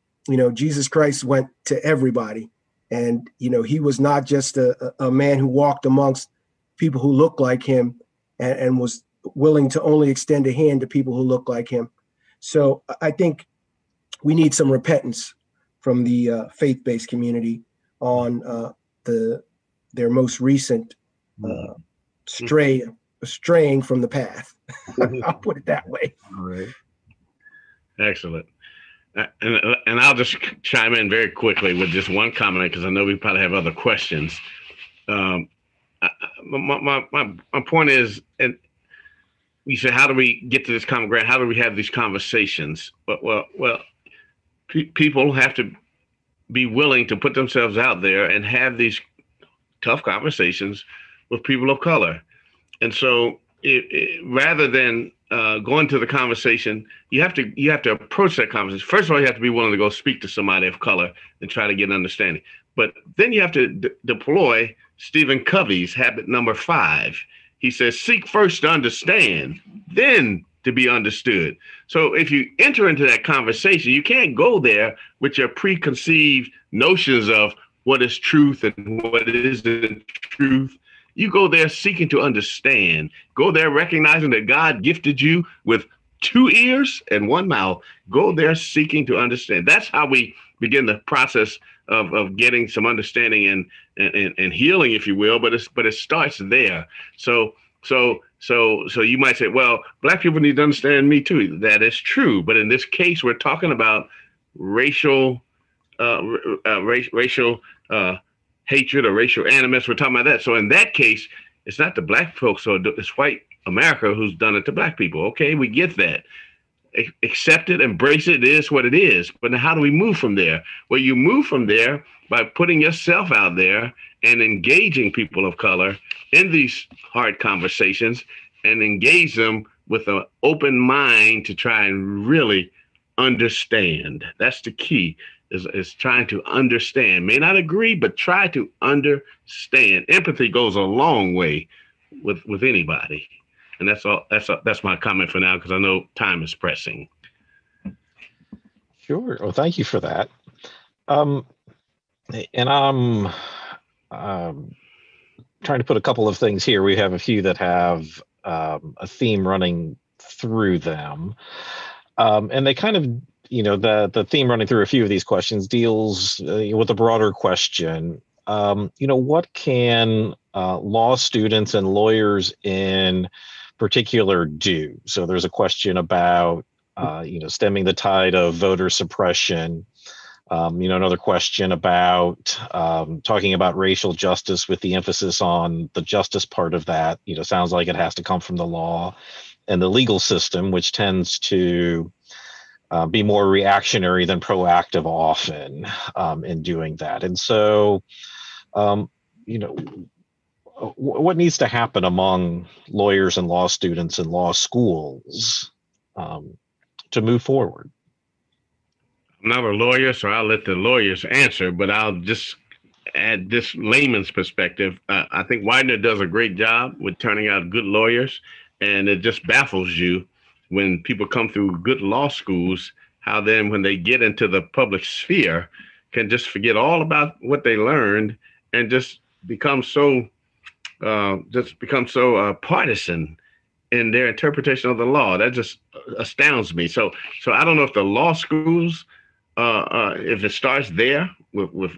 Jesus Christ went to everybody. And, he was not just a man who walked amongst people who looked like him and was willing to only extend a hand to people who looked like him. So I think we need some repentance from the faith-based community on their most recent straying from the path. I'll put it that way. All right. Excellent. And I'll just chime in very quickly with just one comment, because I know we probably have other questions. My point is, and you said, how do we get to this common ground? How do we have these conversations? Well, people have to be willing to put themselves out there and have these tough conversations with people of color. And so rather than going to the conversation, you have to approach that conversation. First of all, you have to be willing to go speak to somebody of color and try to get an understanding. But then you have to deploy Stephen Covey's habit number 5. He says, seek first to understand, then to be understood. So if you enter into that conversation, you can't go there with your preconceived notions of what is truth and what isn't truth. You go there seeking to understand. Go there recognizing that God gifted you with 2 ears and 1 mouth. Go there seeking to understand. That's how we begin the process of getting some understanding and healing, if you will. But it starts there. So you might say, well, Black people need to understand me too. That is true. But in this case, we're talking about racial hatred or racial animus. We're talking about that. So in that case, it's not the Black folks, or it's white America who's done it to Black people. Okay, we get that. Accept it, embrace it, it is what it is. But now how do we move from there? Well, you move from there by putting yourself out there and engaging people of color in these hard conversations, and engage them with an open mind to try and really understand. That's the key. Is trying to understand. May not agree, but try to understand. Empathy goes a long way with anybody. And that's all. That's my comment for now, because I know time is pressing. Sure. Well, thank you for that. And I'm trying to put a couple of things here. We have a few that have a theme running through them, and they kind of, the theme running through a few of these questions deals with a broader question. What can law students and lawyers in particular do? So there's a question about, stemming the tide of voter suppression. Another question about talking about racial justice with the emphasis on the justice part of that. Sounds like it has to come from the law and the legal system, which tends to be more reactionary than proactive often in doing that. And so, what needs to happen among lawyers and law students and law schools to move forward? I'm not a lawyer, so I'll let the lawyers answer, but I'll just add this layman's perspective. I think Widener does a great job with turning out good lawyers, and it just baffles you when people come through good law schools, how then when they get into the public sphere can just forget all about what they learned and just become so partisan in their interpretation of the law. That just astounds me. So I don't know if the law schools, if it starts there with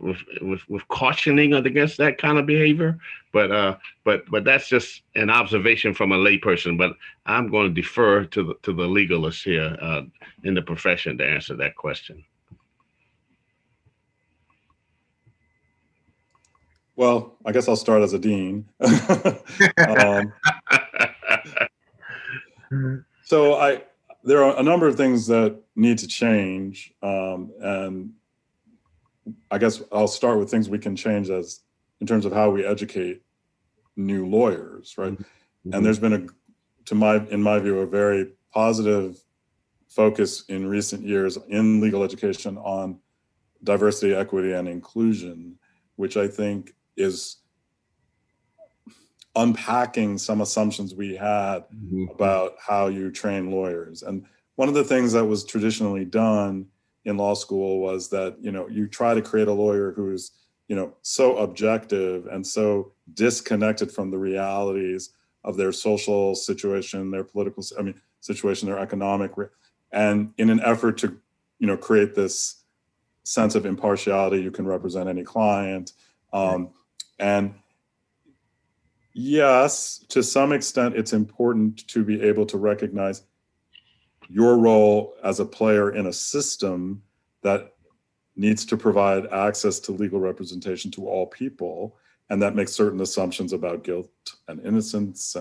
cautioning against that kind of behavior, but that's just an observation from a layperson. But I'm going to defer to the legalists here in the profession to answer that question. Well, I guess I'll start as a dean. There are a number of things that need to change, and I guess I'll start with things we can change as in terms of how we educate new lawyers, right? Mm-hmm. And there's been in my view, a very positive focus in recent years in legal education on diversity, equity, and inclusion, which I think is unpacking some assumptions we had mm-hmm. about how you train lawyers. And one of the things that was traditionally done in law school was that, you try to create a lawyer who's, so objective and so disconnected from the realities of their social situation, their political situation, their economic, And in an effort to, you know, create this sense of impartiality, you can represent any client. And yes, to some extent, it's important to be able to recognize your role as a player in a system that needs to provide access to legal representation to all people. And that makes certain assumptions about guilt and innocence,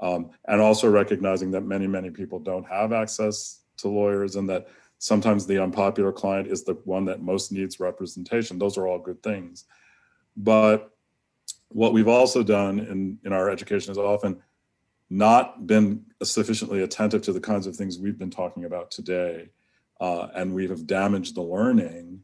and also recognizing that many, many people don't have access to lawyers, and that sometimes the unpopular client is the one that most needs representation. Those are all good things. But what we've also done in our education is often not been sufficiently attentive to the kinds of things we've been talking about today. And we have damaged the learning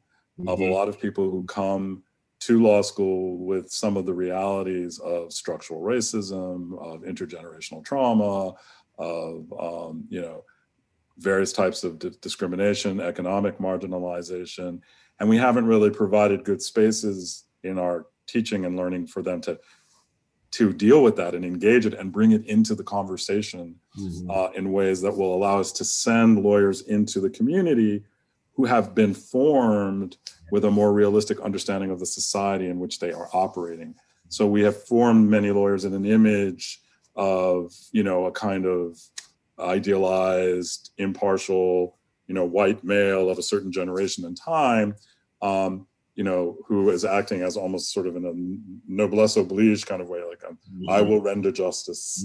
of a lot of people who come to law school with some of the realities of structural racism, of intergenerational trauma, of you know, various types of discrimination, economic marginalization. And we haven't really provided good spaces in our teaching and learning for them to deal with that and engage it and bring it into the conversation in ways that will allow us to send lawyers into the community who have been formed with a more realistic understanding of the society in which they are operating. So we have formed many lawyers in an image of, you know, a kind of idealized, impartial, you know, white male of a certain generation and time, you know, who is acting as almost sort of in a noblesse oblige kind of way, like I will render justice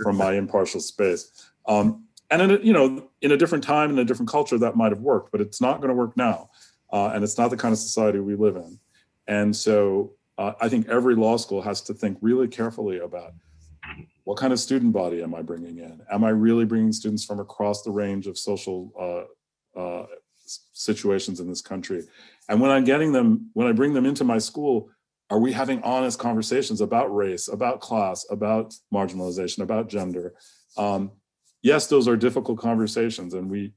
from my impartial space. And, in a, you know, in a different time, in a different culture, that might have worked, but it's not going to work now. And it's not the kind of society we live in. And so I think every law school has to think really carefully about what kind of student body am I bringing in? Am I really bringing students from across the range of social situations in this country? And when I'm getting them, when I bring them into my school, are we having honest conversations about race, about class, about marginalization, about gender? Yes, those are difficult conversations, and we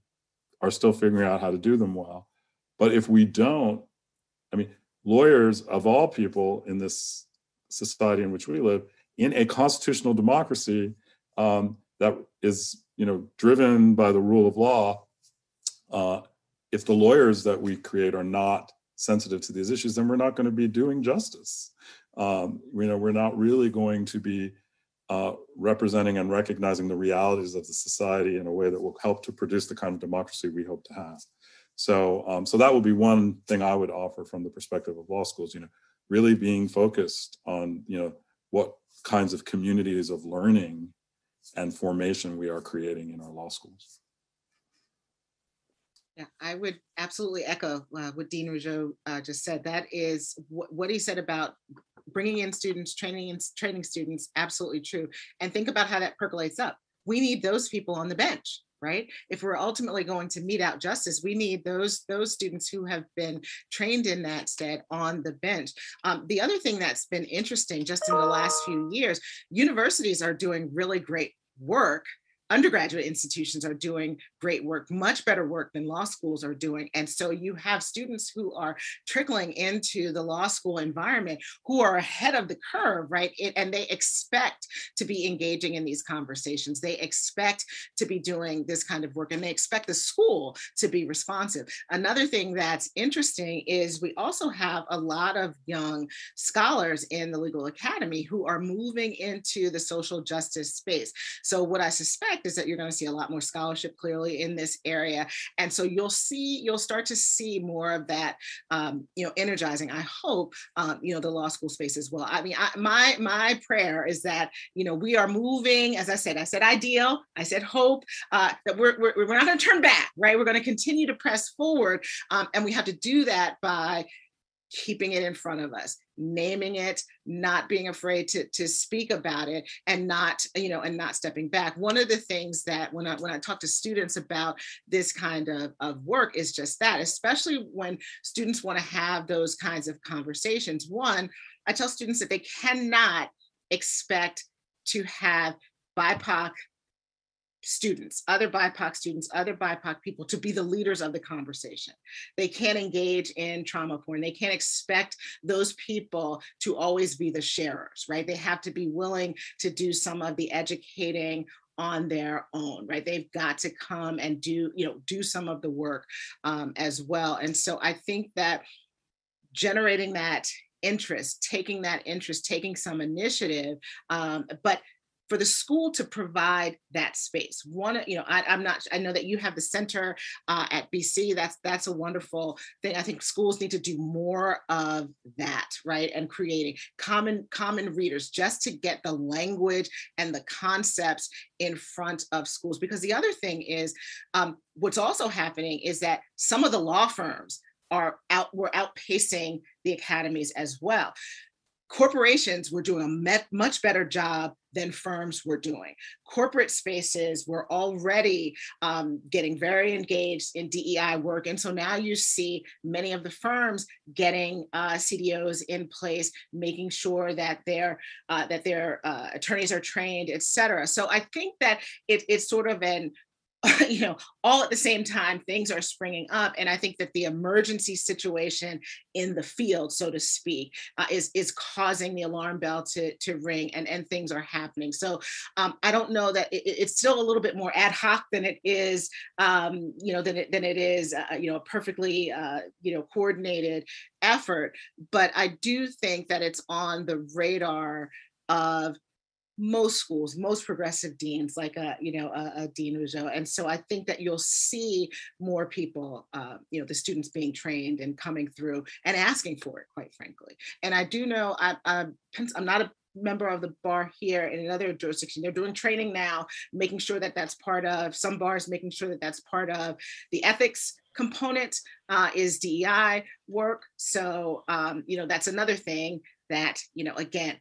are still figuring out how to do them well. But if we don't, I mean, lawyers of all people in this society in which we live, in a constitutional democracy that is, you know, driven by the rule of law, if the lawyers that we create are not sensitive to these issues, then we're not going to be doing justice. You know, we're not really going to be representing and recognizing the realities of the society in a way that will help to produce the kind of democracy we hope to have. So, so that would be one thing I would offer from the perspective of law schools. You know, really being focused on, you know, what kinds of communities of learning and formation we are creating in our law schools. Yeah, I would absolutely echo what Dean Rougeau just said. That is what he said about bringing in students, training students, absolutely true. And think about how that percolates up. We need those people on the bench, right? If we're ultimately going to mete out justice, we need those students who have been trained in that stead on the bench. The other thing that's been interesting just in the last few years, universities are doing really great work. Undergraduate institutions are doing great work, much better work than law schools are doing. And so you have students who are trickling into the law school environment who are ahead of the curve, right? And they expect to be engaging in these conversations. They expect to be doing this kind of work, and they expect the school to be responsive. Another thing that's interesting is we also have a lot of young scholars in the legal academy who are moving into the social justice space. So what I suspect is that you're going to see a lot more scholarship clearly in this area, and so you'll start to see more of that, you know, energizing. I hope you know, the law school space as well. I mean, my prayer is that, you know, we are moving. As I said ideal, I said hope, that we're not going to turn back, right? We're going to continue to press forward, and we have to do that by keeping it in front of us, naming it, not being afraid to speak about it, and not, you know, and not stepping back. One of the things that when I talk to students about this kind of work is just that, especially when students want to have those kinds of conversations. One, I tell students that they cannot expect to have BIPOC students, other BIPOC people to be the leaders of the conversation. They can't engage in trauma porn. They can't expect those people to always be the sharers, right? They have to be willing to do some of the educating on their own, right? They've got to come and do some of the work as well. And so I think that generating that interest, taking some initiative, but for the school to provide that space. I know that you have the center at BC. That's a wonderful thing. I think schools need to do more of that, right? And creating common readers just to get the language and the concepts in front of schools. Because the other thing is, what's also happening is that some of the law firms were outpacing the academies as well. Corporations were doing a much better job than firms were doing. Corporate spaces were already getting very engaged in DEI work. And so now you see many of the firms getting CDOs in place, making sure that their attorneys are trained, et cetera. So I think that it's sort of an all at the same time, things are springing up. And I think that the emergency situation in the field, so to speak, is causing the alarm bell to ring and things are happening. So I don't know that it's still a little bit more ad hoc than it is, a perfectly, coordinated effort. But I do think that it's on the radar of most schools, most progressive deans, like a Dean Rougeau, and so I think that you'll see more people, the students being trained and coming through and asking for it, quite frankly. And I do know I'm not a member of the bar here in another jurisdiction. They're doing training now, making sure that that's part of some bars, making sure that that's part of the ethics component is DEI work. So that's another thing that again.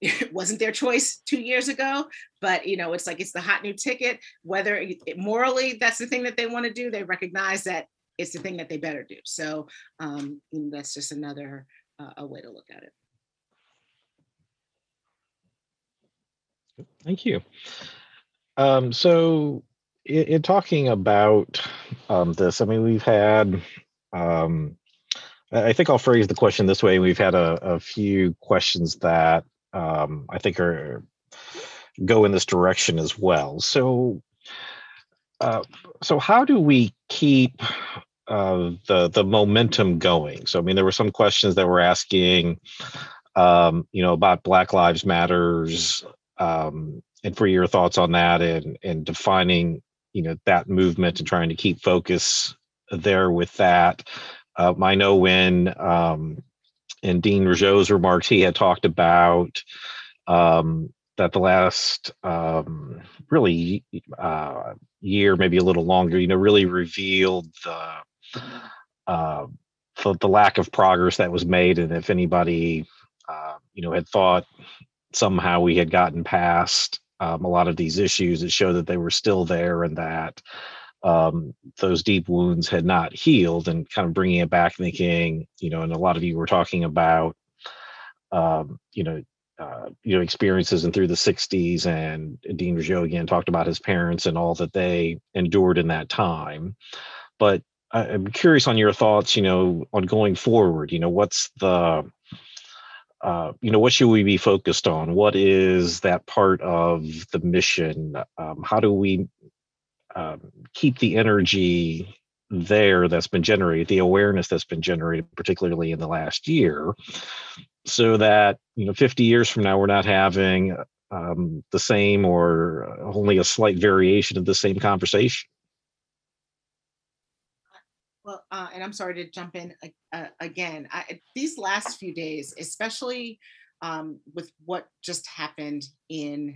It wasn't their choice 2 years ago, but it's like it's the hot new ticket. Whether morally that's the thing that they want to do, they recognize that it's the thing that they better do. So that's just another a way to look at it. Thank you. So in talking about this, I mean, we've had. I think I'll phrase the question this way: we've had a few questions that. I think go in this direction as well. So, so how do we keep the momentum going? So, I mean, there were some questions that were asking, about Black Lives Matters, and for your thoughts on that, and defining, that movement and trying to keep focus there with that. I know when. In Dean Rougeau's remarks, he had talked about that the last year, maybe a little longer, really revealed the lack of progress that was made. And if anybody, had thought somehow we had gotten past a lot of these issues, it showed that they were still there and that those deep wounds had not healed, and kind of bringing it back, thinking, and a lot of you were talking about, experiences and through the 60s, and Dean Rougeau again talked about his parents and all that they endured in that time. But I'm curious on your thoughts, on going forward, what's the, what should we be focused on? What is that part of the mission? How do we keep the energy there that's been generated, the awareness that's been generated, particularly in the last year, so that 50 years from now we're not having the same or only a slight variation of the same conversation? Well, and I'm sorry to jump in again. These last few days, especially with what just happened in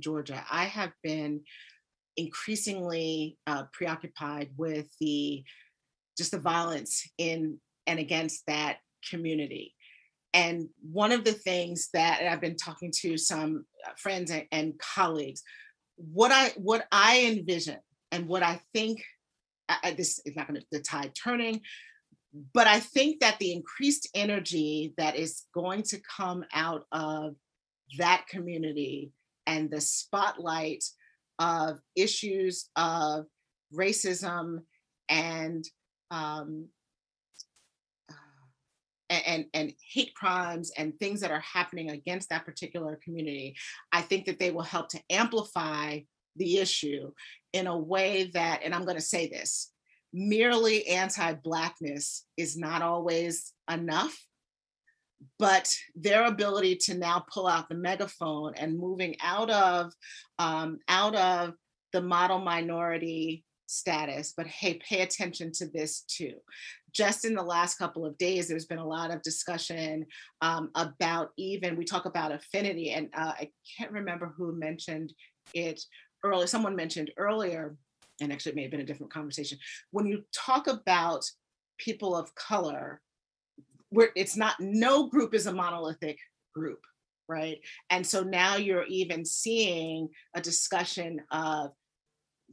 Georgia, I have been increasingly preoccupied with the violence in and against that community. And one of the things that I've been talking to some friends and colleagues, what I envision and what I think, this is not going to the tide turning, but I think that the increased energy that is going to come out of that community and the spotlight of issues of racism and and hate crimes and things that are happening against that particular community, I think that they will help to amplify the issue in a way that, and I'm going to say this, merely anti-Blackness is not always enough, but their ability to now pull out the megaphone and moving out of the model minority status, but hey, pay attention to this too. Just in the last couple of days, there's been a lot of discussion about even, we talk about affinity, and I can't remember who mentioned it earlier, someone mentioned earlier, and actually it may have been a different conversation, when you talk about people of color, where it's not, no group is a monolithic group, right? And so now you're even seeing a discussion of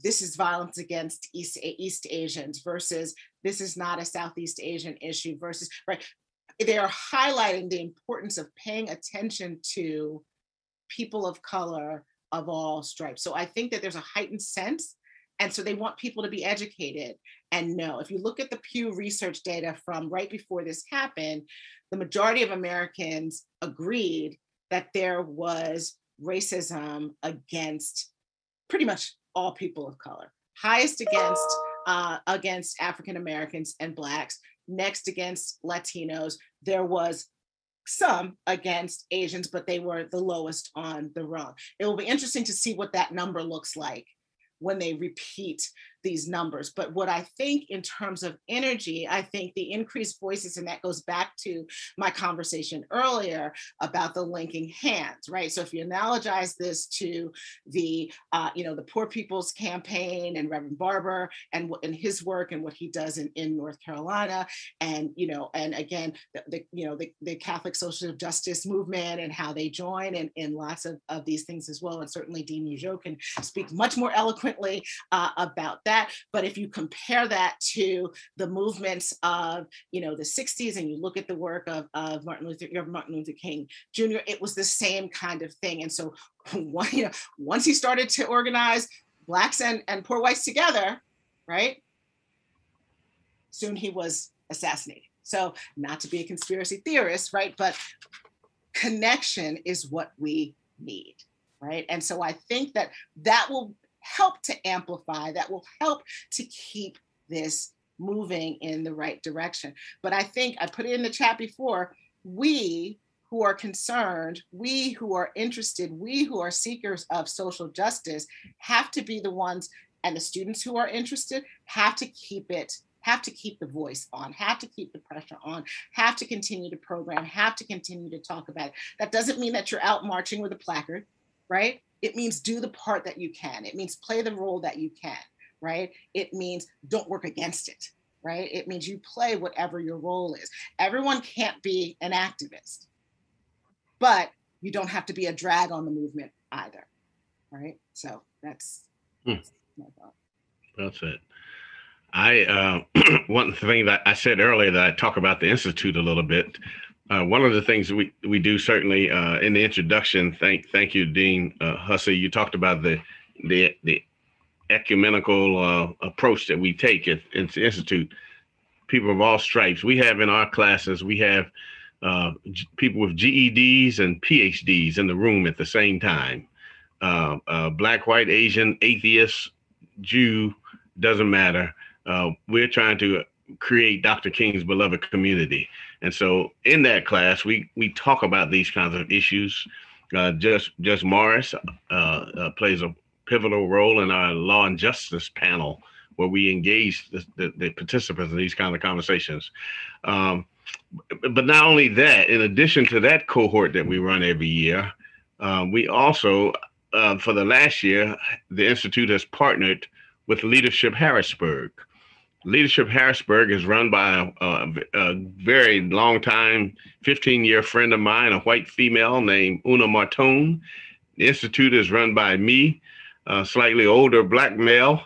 this is violence against East Asians versus this is not a Southeast Asian issue versus, right? They are highlighting the importance of paying attention to people of color of all stripes. So I think that there's a heightened sense. And so they want people to be educated and know. If you look at the Pew Research data from right before this happened, the majority of Americans agreed that there was racism against pretty much all people of color. Highest against African Americans and Blacks, next against Latinos. There was some against Asians, but they were the lowest on the rung. It will be interesting to see what that number looks like when they repeat these numbers. But what I think in terms of energy, I think the increased voices, and that goes back to my conversation earlier about the linking hands, right? So if you analogize this to the, you know, the Poor People's Campaign and Reverend Barber and his work and what he does in North Carolina, and, you know, and again, the Catholic social justice movement and how they join in lots of these things as well. And certainly Dean Rougeau can speak much more eloquently about that. But if you compare that to the movements of, you know, the 60s, and you look at the work of Martin Luther King Jr., it was the same kind of thing. And so, you know, once he started to organize Blacks and poor whites together, right, soon he was assassinated. So not to be a conspiracy theorist, right, but connection is what we need, right? And so I think that that will help to amplify, that will help to keep this moving in the right direction. But I think, I put it in the chat before, we who are concerned, we who are interested, we who are seekers of social justice have to be the ones, and the students who are interested have to keep it, have to keep the voice on, have to keep the pressure on, have to continue to program, have to continue to talk about it. That doesn't mean that you're out marching with a placard, right? It means do the part that you can. It means play the role that you can, right? It means don't work against it, right? It means you play whatever your role is. Everyone can't be an activist, but you don't have to be a drag on the movement either, right? So that's my thought. Well said. One thing that I said earlier that I talk about the Institute a little bit, one of the things we do certainly in the introduction, thank you, Dean Hussey, you talked about the ecumenical approach that we take at the Institute. People of all stripes. We have in our classes, we have people with GEDs and PhDs in the room at the same time. Black, white, Asian, atheist, Jew, doesn't matter. We're trying to create Dr. King's beloved community. And so in that class, we talk about these kinds of issues. Just Morris plays a pivotal role in our law and justice panel, where we engage the participants in these kinds of conversations. But not only that, in addition to that cohort that we run every year, we also, for the last year, the Institute has partnered with Leadership Harrisburg. Leadership Harrisburg is run by a very long time, 15-year friend of mine, a white female named Una Martone. The Institute is run by me, a slightly older Black male.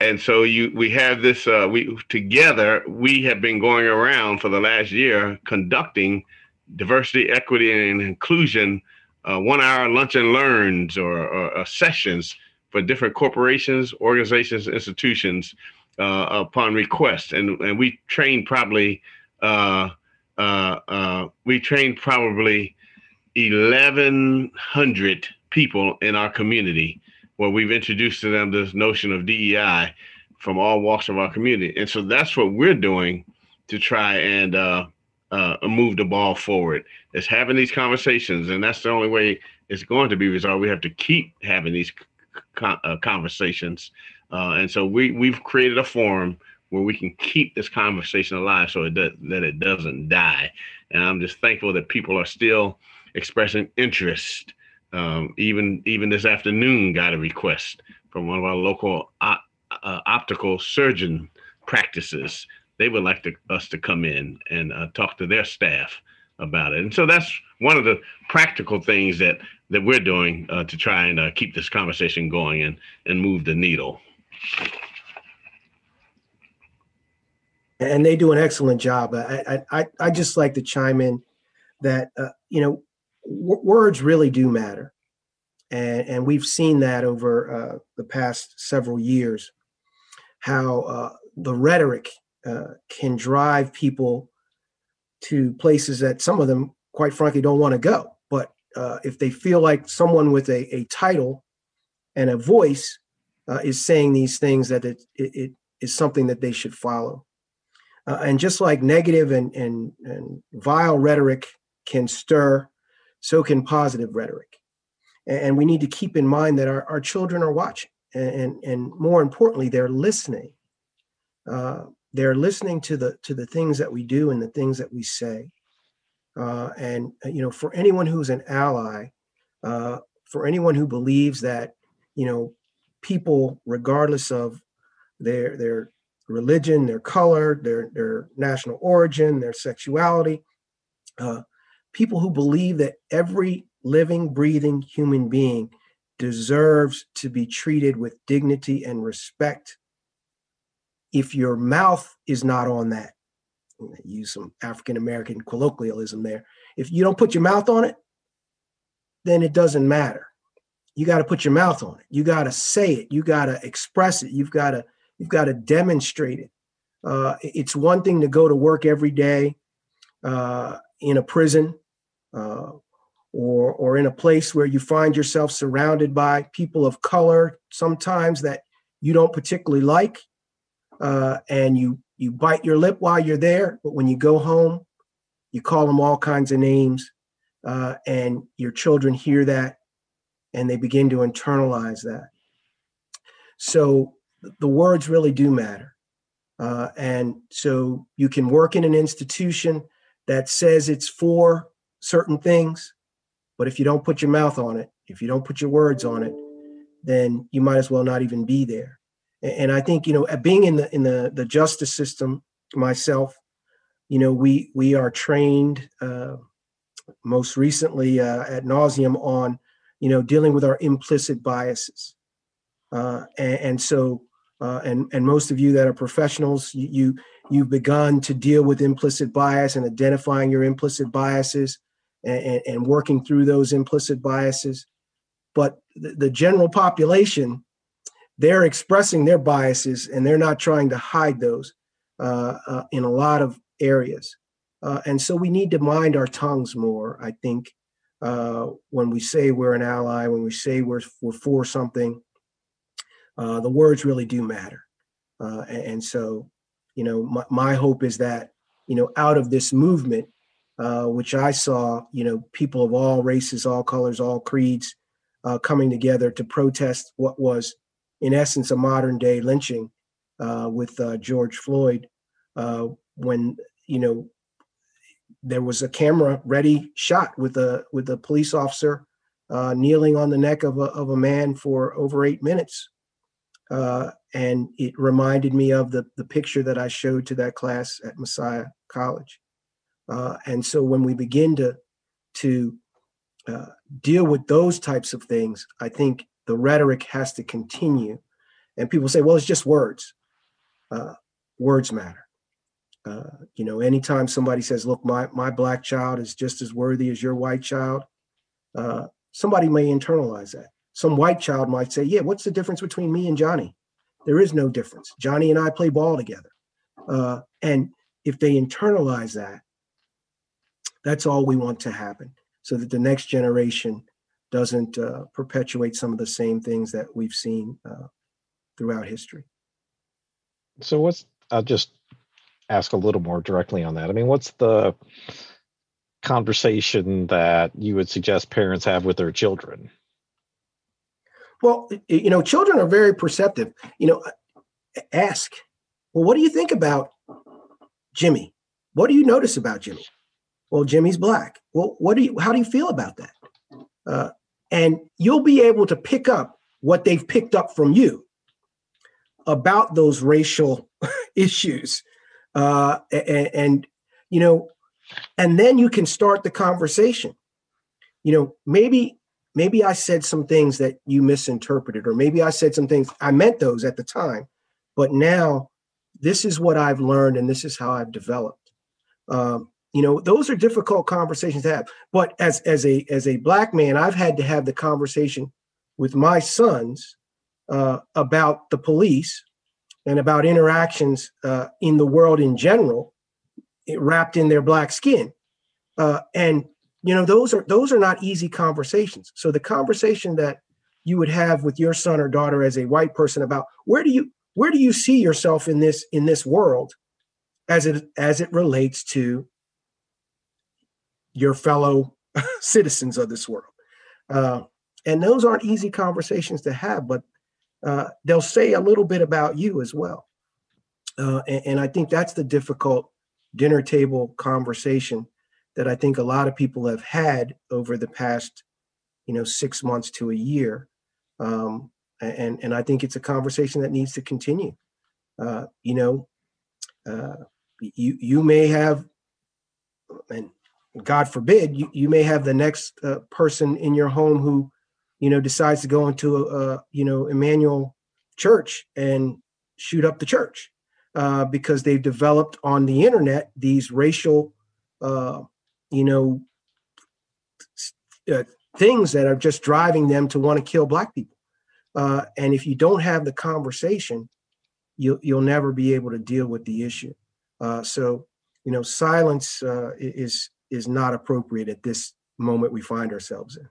And so we have this, together, we have been going around for the last year conducting diversity, equity, and inclusion, 1-hour lunch and learns or sessions for different corporations, organizations, institutions, upon request, and we trained probably we trained probably 1,100 people in our community where we've introduced to them this notion of DEI from all walks of our community. And so that's what we're doing to try and move the ball forward, is having these conversations. And that's the only way it's going to be resolved. We have to keep having these conversations. And so we've created a forum where we can keep this conversation alive so that it doesn't die. And I'm just thankful that people are still expressing interest. Even this afternoon, got a request from one of our local optical surgeon practices. They would like us to come in and talk to their staff about it. And so that's one of the practical things that we're doing to try and keep this conversation going and move the needle. And they do an excellent job. I just like to chime in that, words really do matter. And we've seen that over the past several years, how the rhetoric can drive people to places that some of them, quite frankly, don't want to go. But if they feel like someone with a title and a voice is saying these things, that it is something that they should follow. And just like negative and vile rhetoric can stir, so can positive rhetoric. And we need to keep in mind that our children are watching, and more importantly, they're listening. They're listening to the things that we do and the things that we say. And for anyone who's an ally, for anyone who believes that, people, regardless of their religion, their color, their national origin, their sexuality, people who believe that every living, breathing human being deserves to be treated with dignity and respect. If your mouth is not on that, I'm going to use some African-American colloquialism there. If you don't put your mouth on it, then it doesn't matter. You got to put your mouth on it. You got to say it. You got to express it. You've got to demonstrate it. It's one thing to go to work every day in a prison or in a place where you find yourself surrounded by people of color, sometimes that you don't particularly like. And you bite your lip while you're there, but when you go home, you call them all kinds of names, and your children hear that, and they begin to internalize that. So the words really do matter. And so you can work in an institution that says it's for certain things, but if you don't put your mouth on it, if you don't put your words on it, then you might as well not even be there. And I think, being in the justice system myself, we are trained most recently ad nauseum on, dealing with our implicit biases. And so most of you that are professionals, you've begun to deal with implicit bias and identifying your implicit biases and working through those implicit biases. But the general population, they're expressing their biases, and they're not trying to hide those in a lot of areas. And so we need to mind our tongues more, I think, when we say we're an ally, when we say we're for something, the words really do matter. And so, my hope is that, out of this movement, which I saw, people of all races, all colors, all creeds coming together to protest what was, in essence, a modern day lynching with George Floyd, when there was a camera ready shot with a police officer kneeling on the neck of a man for over 8 minutes, and it reminded me of the picture that I showed to that class at Messiah College. And so when we begin to deal with those types of things, I think the rhetoric has to continue. And people say, well, it's just words. Words matter. Anytime somebody says, look, my black child is just as worthy as your white child, somebody may internalize that. Some white child might say, yeah, what's the difference between me and Johnny? There is no difference. Johnny and I play ball together. And if they internalize that, That's all we want to happen, so that the next generation doesn't perpetuate some of the same things that we've seen throughout history. So I'll just ask a little more directly on that. I mean, what's the conversation that you would suggest parents have with their children? Well, you know, children are very perceptive. You know, ask, well, what do you think about Jimmy? What do you notice about Jimmy? Well, Jimmy's black. Well, how do you feel about that? And you'll be able to pick up what they've picked up from you about those racial issues. You know, and then you can start the conversation. You know, maybe I said some things that you misinterpreted, or maybe I said some things, I meant those at the time, but now this is what I've learned and this is how I've developed. You know, those are difficult conversations to have. But as a black man, I've had to have the conversation with my sons about the police and about interactions in the world in general, wrapped in their black skin. And you know, those are not easy conversations. So the conversation that you would have with your son or daughter as a white person about where do you see yourself in this world as it relates to your fellow citizens of this world. And those aren't easy conversations to have, but they'll say a little bit about you as well. And I think that's the difficult dinner table conversation that I think a lot of people have had over the past, you know, 6 months to a year. And I think it's a conversation that needs to continue. You know, you may have, and God forbid, you may have the next person in your home who, you know, decides to go into a you know, Emmanuel church and shoot up the church because they've developed on the internet these racial, you know, things that are just driving them to want to kill black people. And if you don't have the conversation, you'll never be able to deal with the issue. So, you know, silence is not appropriate at this moment we find ourselves in.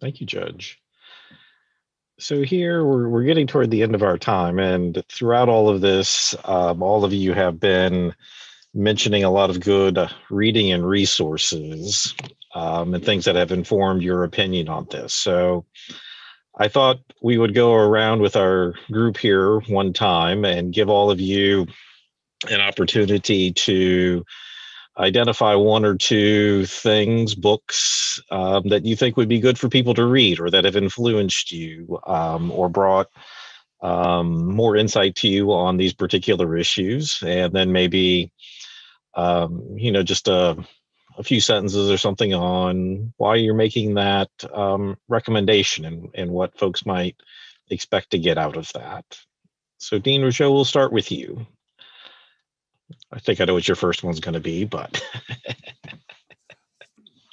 Thank you, Judge. So here we're getting toward the end of our time, and throughout all of this, all of you have been mentioning a lot of good reading and resources and things that have informed your opinion on this. So I thought we would go around with our group here one time and give all of you an opportunity to identify one or two things, books that you think would be good for people to read, or that have influenced you or brought more insight to you on these particular issues. And then maybe, you know, just a few sentences or something on why you're making that recommendation and what folks might expect to get out of that. So Dean Rougeau, we'll start with you. I think I know what your first one's going to be, but.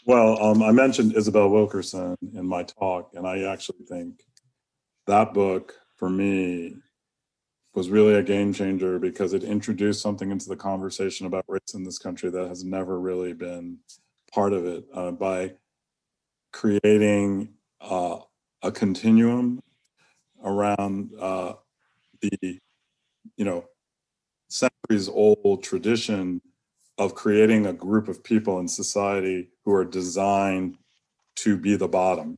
Well, I mentioned Isabel Wilkerson in my talk, and I actually think that book for me was really a game changer because it introduced something into the conversation about race in this country that has never really been part of it by creating a continuum around the, you know, centuries-old tradition of creating a group of people in society who are designed to be the bottom,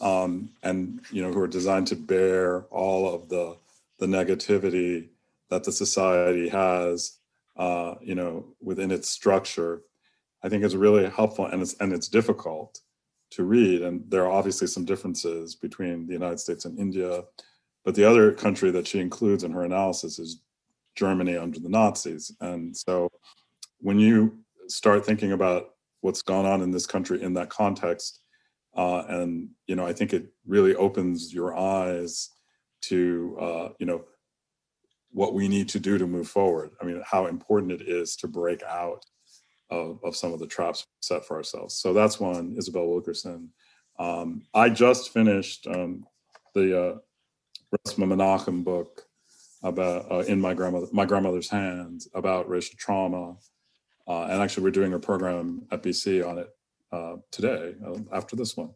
and you know, who are designed to bear all of the negativity that the society has, you know, within its structure. I think is really helpful, and it's difficult to read. And there are obviously some differences between the United States and India, but the other country that she includes in her analysis is Germany under the Nazis. And so when you start thinking about what's gone on in this country in that context, and, you know, I think it really opens your eyes to, you know, what we need to do to move forward. I mean, how important it is to break out of some of the traps set for ourselves. So that's one, Isabel Wilkerson. I just finished the Resmaa Menakem book, about in My Grandmother's Hands about racial trauma. And actually, we're doing a program at BC on it today, after this one.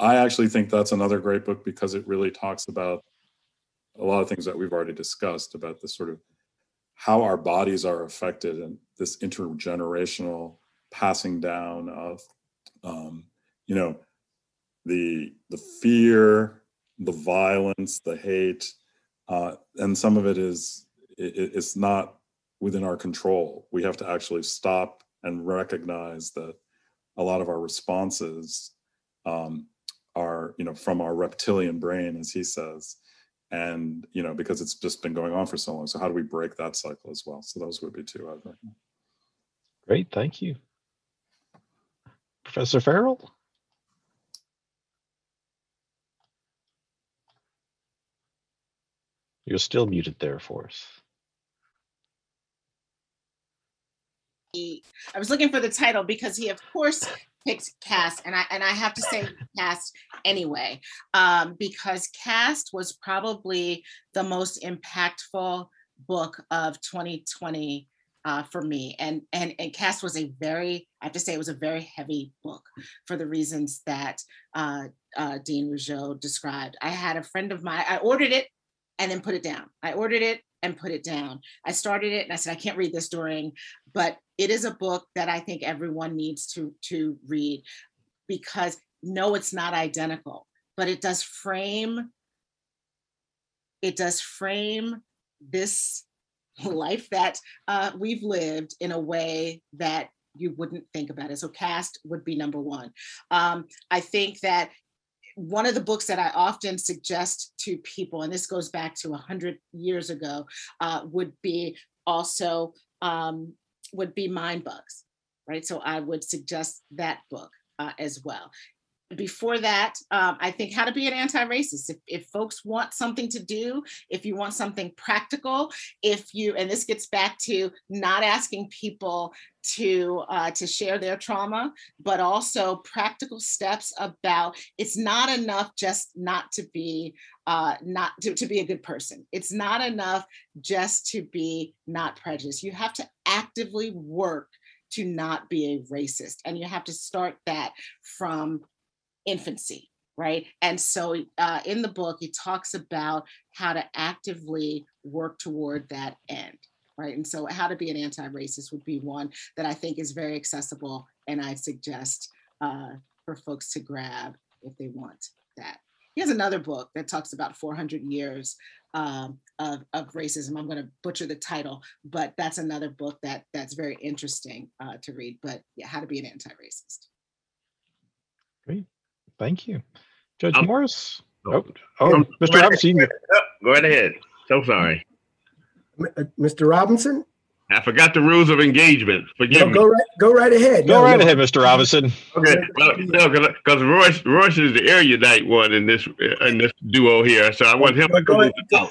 I actually think that's another great book because it really talks about a lot of things that we've already discussed about the sort of how our bodies are affected and this intergenerational passing down of, you know, the fear, the violence, the hate, and some of it is, it's not within our control. We have to actually stop and recognize that a lot of our responses are, you know, from our reptilian brain, as he says, and, you know, because it's just been going on for so long. So how do we break that cycle as well? So those would be two I'd recommend. Great, thank you. Professor Ferrell? You're still muted there for us. I was looking for the title because he, of course, picks Caste, and I have to say Caste anyway, because Caste was probably the most impactful book of 2020 for me, and Caste was a very, I have to say, it was a very heavy book for the reasons that Dean Rougeau described. I had a friend of mine. I ordered it and then put it down. I ordered it and put it down. I started it and I said, I can't read this during, but it is a book that I think everyone needs to read because no, it's not identical, but it does frame this life that we've lived in a way that you wouldn't think about it. So Caste would be number one. I think that one of the books that I often suggest to people, and this goes back to 100 years ago, would be Mind Bugs, right? So I would suggest that book as well. Before that, I think How to Be an Anti-Racist. If folks want something to do, if you want something practical, and this gets back to not asking people to share their trauma, but also practical steps about it's not enough just not to be to be a good person. It's not enough just to be not prejudiced. You have to actively work to not be a racist, and you have to start that from infancy, right? And so in the book, he talks about how to actively work toward that end, right? And so How to Be an Anti-Racist would be one that I think is very accessible, and I suggest for folks to grab if they want that. He has another book that talks about 400 years of racism. I'm going to butcher the title, but that's another book that's very interesting to read. But yeah, How to Be an Anti-Racist. Great. Thank you. Judge Morris? Oh, Mr. Robinson. Go right ahead. So sorry. Mr. Robinson? I forgot the rules of engagement. Forgive me. Go right ahead. Go right ahead, Mr. Robinson. Okay. Well, no, because Royce is the erudite one in this duo here, so I want him to go out.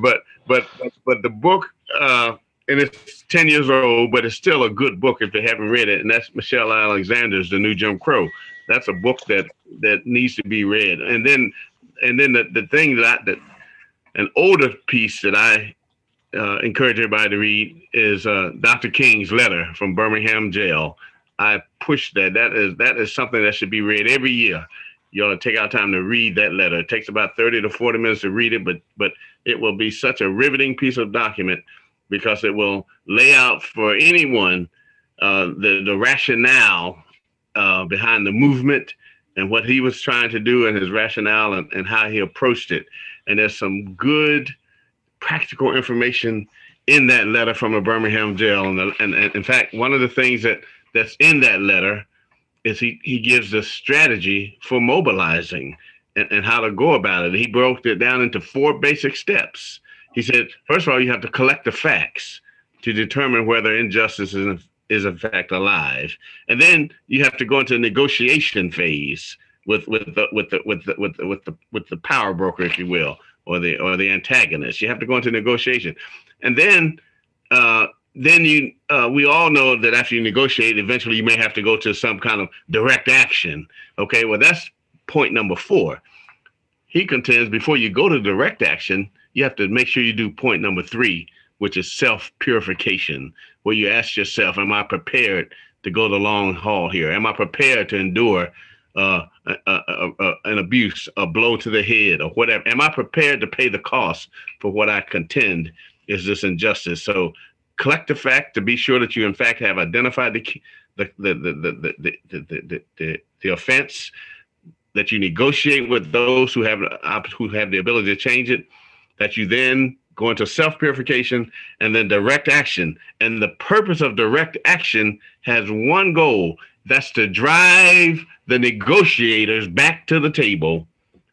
But the book, and it's 10 years old, but it's still a good book if they haven't read it, and that's Michelle Alexander's The New Jim Crow. That's a book that needs to be read. And then the thing that an older piece that I encourage everybody to read is Dr. King's letter from Birmingham jail. I push that. That is something that should be read every year. You ought to take out time to read that letter. It takes about 30 to 40 minutes to read it, but it will be such a riveting piece of document because it will lay out for anyone the rationale behind the movement and what he was trying to do and his rationale and how he approached it. And there's some good practical information in that letter from a Birmingham jail. And in fact, one of the things that's in that letter is he gives a strategy for mobilizing and how to go about it. He broke it down into 4 basic steps. He said, first of all, you have to collect the facts to determine whether injustice is in fact alive, and then you have to go into a negotiation phase with the power broker, if you will, or the antagonist. You have to go into negotiation, and then we all know that after you negotiate, eventually you may have to go to some kind of direct action. Okay, well that's point number 4. he contends before you go to direct action, you have to make sure you do point number three, which is self-purification, where you ask yourself, am I prepared to go the long haul here? Am I prepared to endure an abuse, a blow to the head or whatever? Am I prepared to pay the cost for what I contend is this injustice? So collect the fact to be sure that you, in fact, have identified the offense, that you negotiate with those who have the ability to change it, that you then go into self-purification and then direct action. And the purpose of direct action has one goal. That's to drive the negotiators back to the table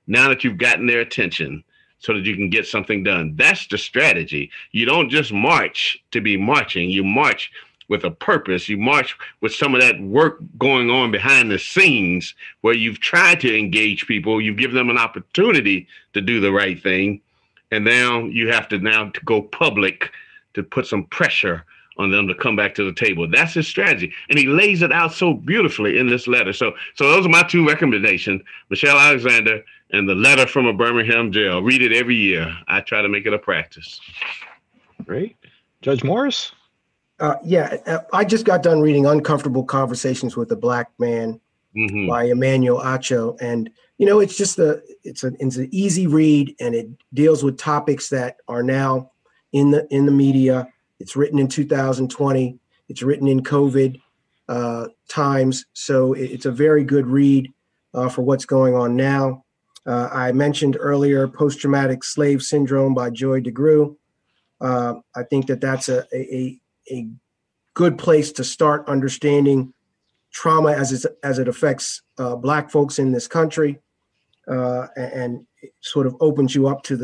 now that you've gotten their attention so that you can get something done. That's the strategy. You don't just march to be marching. You march with a purpose. You march with some of that work going on behind the scenes where you've tried to engage people. You give them an opportunity to do the right thing. And now you have to go public to put some pressure on them to come back to the table. That's his strategy. And he lays it out so beautifully in this letter. So those are my two recommendations, Michelle Alexander and the letter from a Birmingham jail. Read it every year. I try to make it a practice. Great. Judge Morris? Yeah, I just got done reading Uncomfortable Conversations with a Black Man by Emmanuel Acho. And, you know, it's just it's an easy read, and it deals with topics that are now in the media. It's written in 2020. It's written in COVID times. So it's a very good read for what's going on now. I mentioned earlier Post-Traumatic Slave Syndrome by Joy DeGruy. I think that's a good place to start understanding trauma as it affects Black folks in this country, and it sort of opens you up to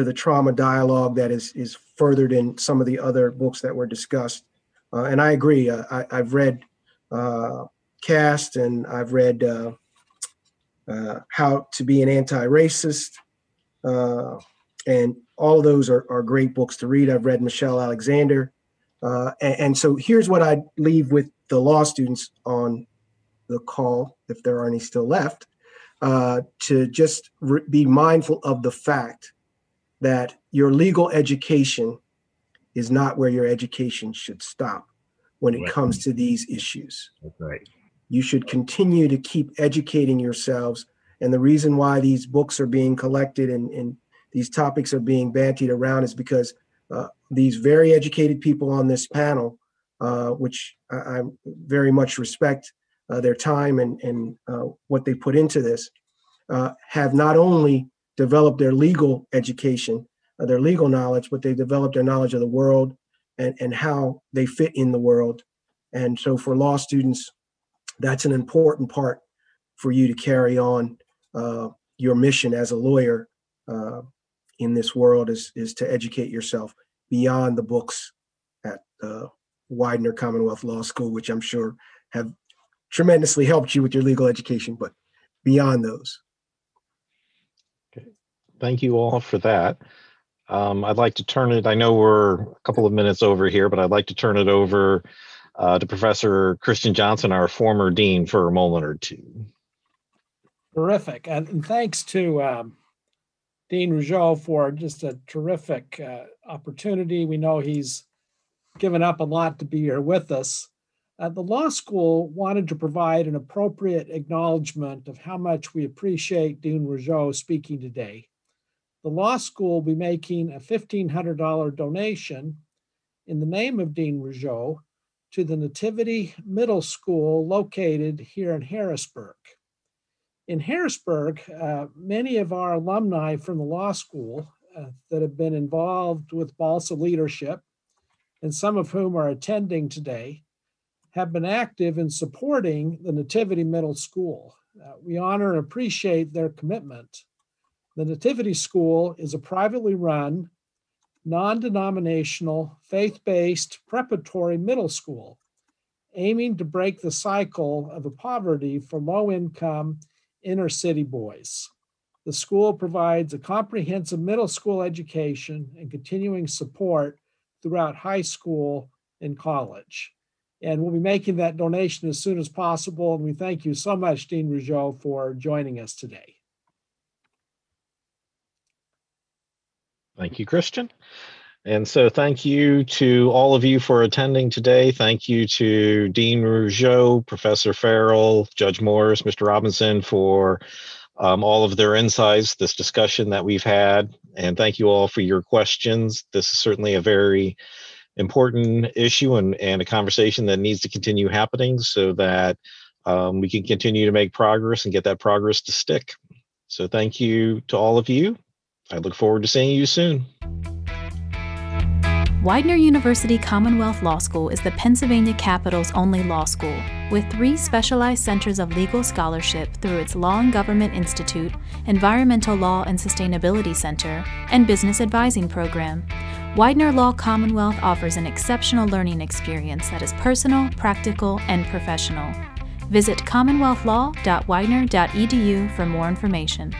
the trauma dialogue that is furthered in some of the other books that were discussed. And I agree. I've read Caste, and I've read How to Be an Anti-Racist. And all of those are great books to read. I've read Michelle Alexander. And so here's what I'd leave with the law students on the call, if there are any still left, to just be mindful of the fact that your legal education is not where your education should stop when it comes to these issues. That's right. You should continue to keep educating yourselves. And the reason why these books are being collected and these topics are being bantied around is because these very educated people on this panel, which I very much respect their time and what they put into this, have not only developed their legal education, their legal knowledge, but they developed their knowledge of the world and how they fit in the world. And so for law students, that's an important part for you to carry on your mission as a lawyer in this world is to educate yourself beyond the books at Widener Commonwealth Law School, which I'm sure have tremendously helped you with your legal education, but beyond those. Thank you all for that. I'd like to turn it, I know we're a couple of minutes over here, but I'd like to turn it over to Professor Christian Johnson, our former dean, for a moment or two. Terrific. And thanks to Dean Rougeau for just a terrific opportunity. We know he's given up a lot to be here with us. The law school wanted to provide an appropriate acknowledgement of how much we appreciate Dean Rougeau speaking today. The law school will be making a $1,500 donation in the name of Dean Rougeau to the Nativity Middle School located here in Harrisburg. In Harrisburg, many of our alumni from the law school that have been involved with BALSA leadership, and some of whom are attending today, have been active in supporting the Nativity Middle School. We honor and appreciate their commitment. The Nativity School is a privately run, non-denominational, faith-based preparatory middle school, aiming to break the cycle of poverty for low-income inner-city boys. The school provides a comprehensive middle school education and continuing support throughout high school and college. And we'll be making that donation as soon as possible. And we thank you so much, Dean Rougeau, for joining us today. Thank you, Christian. And so thank you to all of you for attending today. Thank you to Dean Rougeau, Professor Ferrell, Judge Morris, Mr. Robinson for all of their insights, this discussion that we've had. And thank you all for your questions. This is certainly a very important issue and a conversation that needs to continue happening so that we can continue to make progress and get that progress to stick. So thank you to all of you. I look forward to seeing you soon. Widener University Commonwealth Law School is the Pennsylvania capital's only law school, with 3 specialized centers of legal scholarship through its Law and Government Institute, Environmental Law and Sustainability Center, and Business Advising Program. Widener Law Commonwealth offers an exceptional learning experience that is personal, practical, and professional. Visit commonwealthlaw.widener.edu for more information.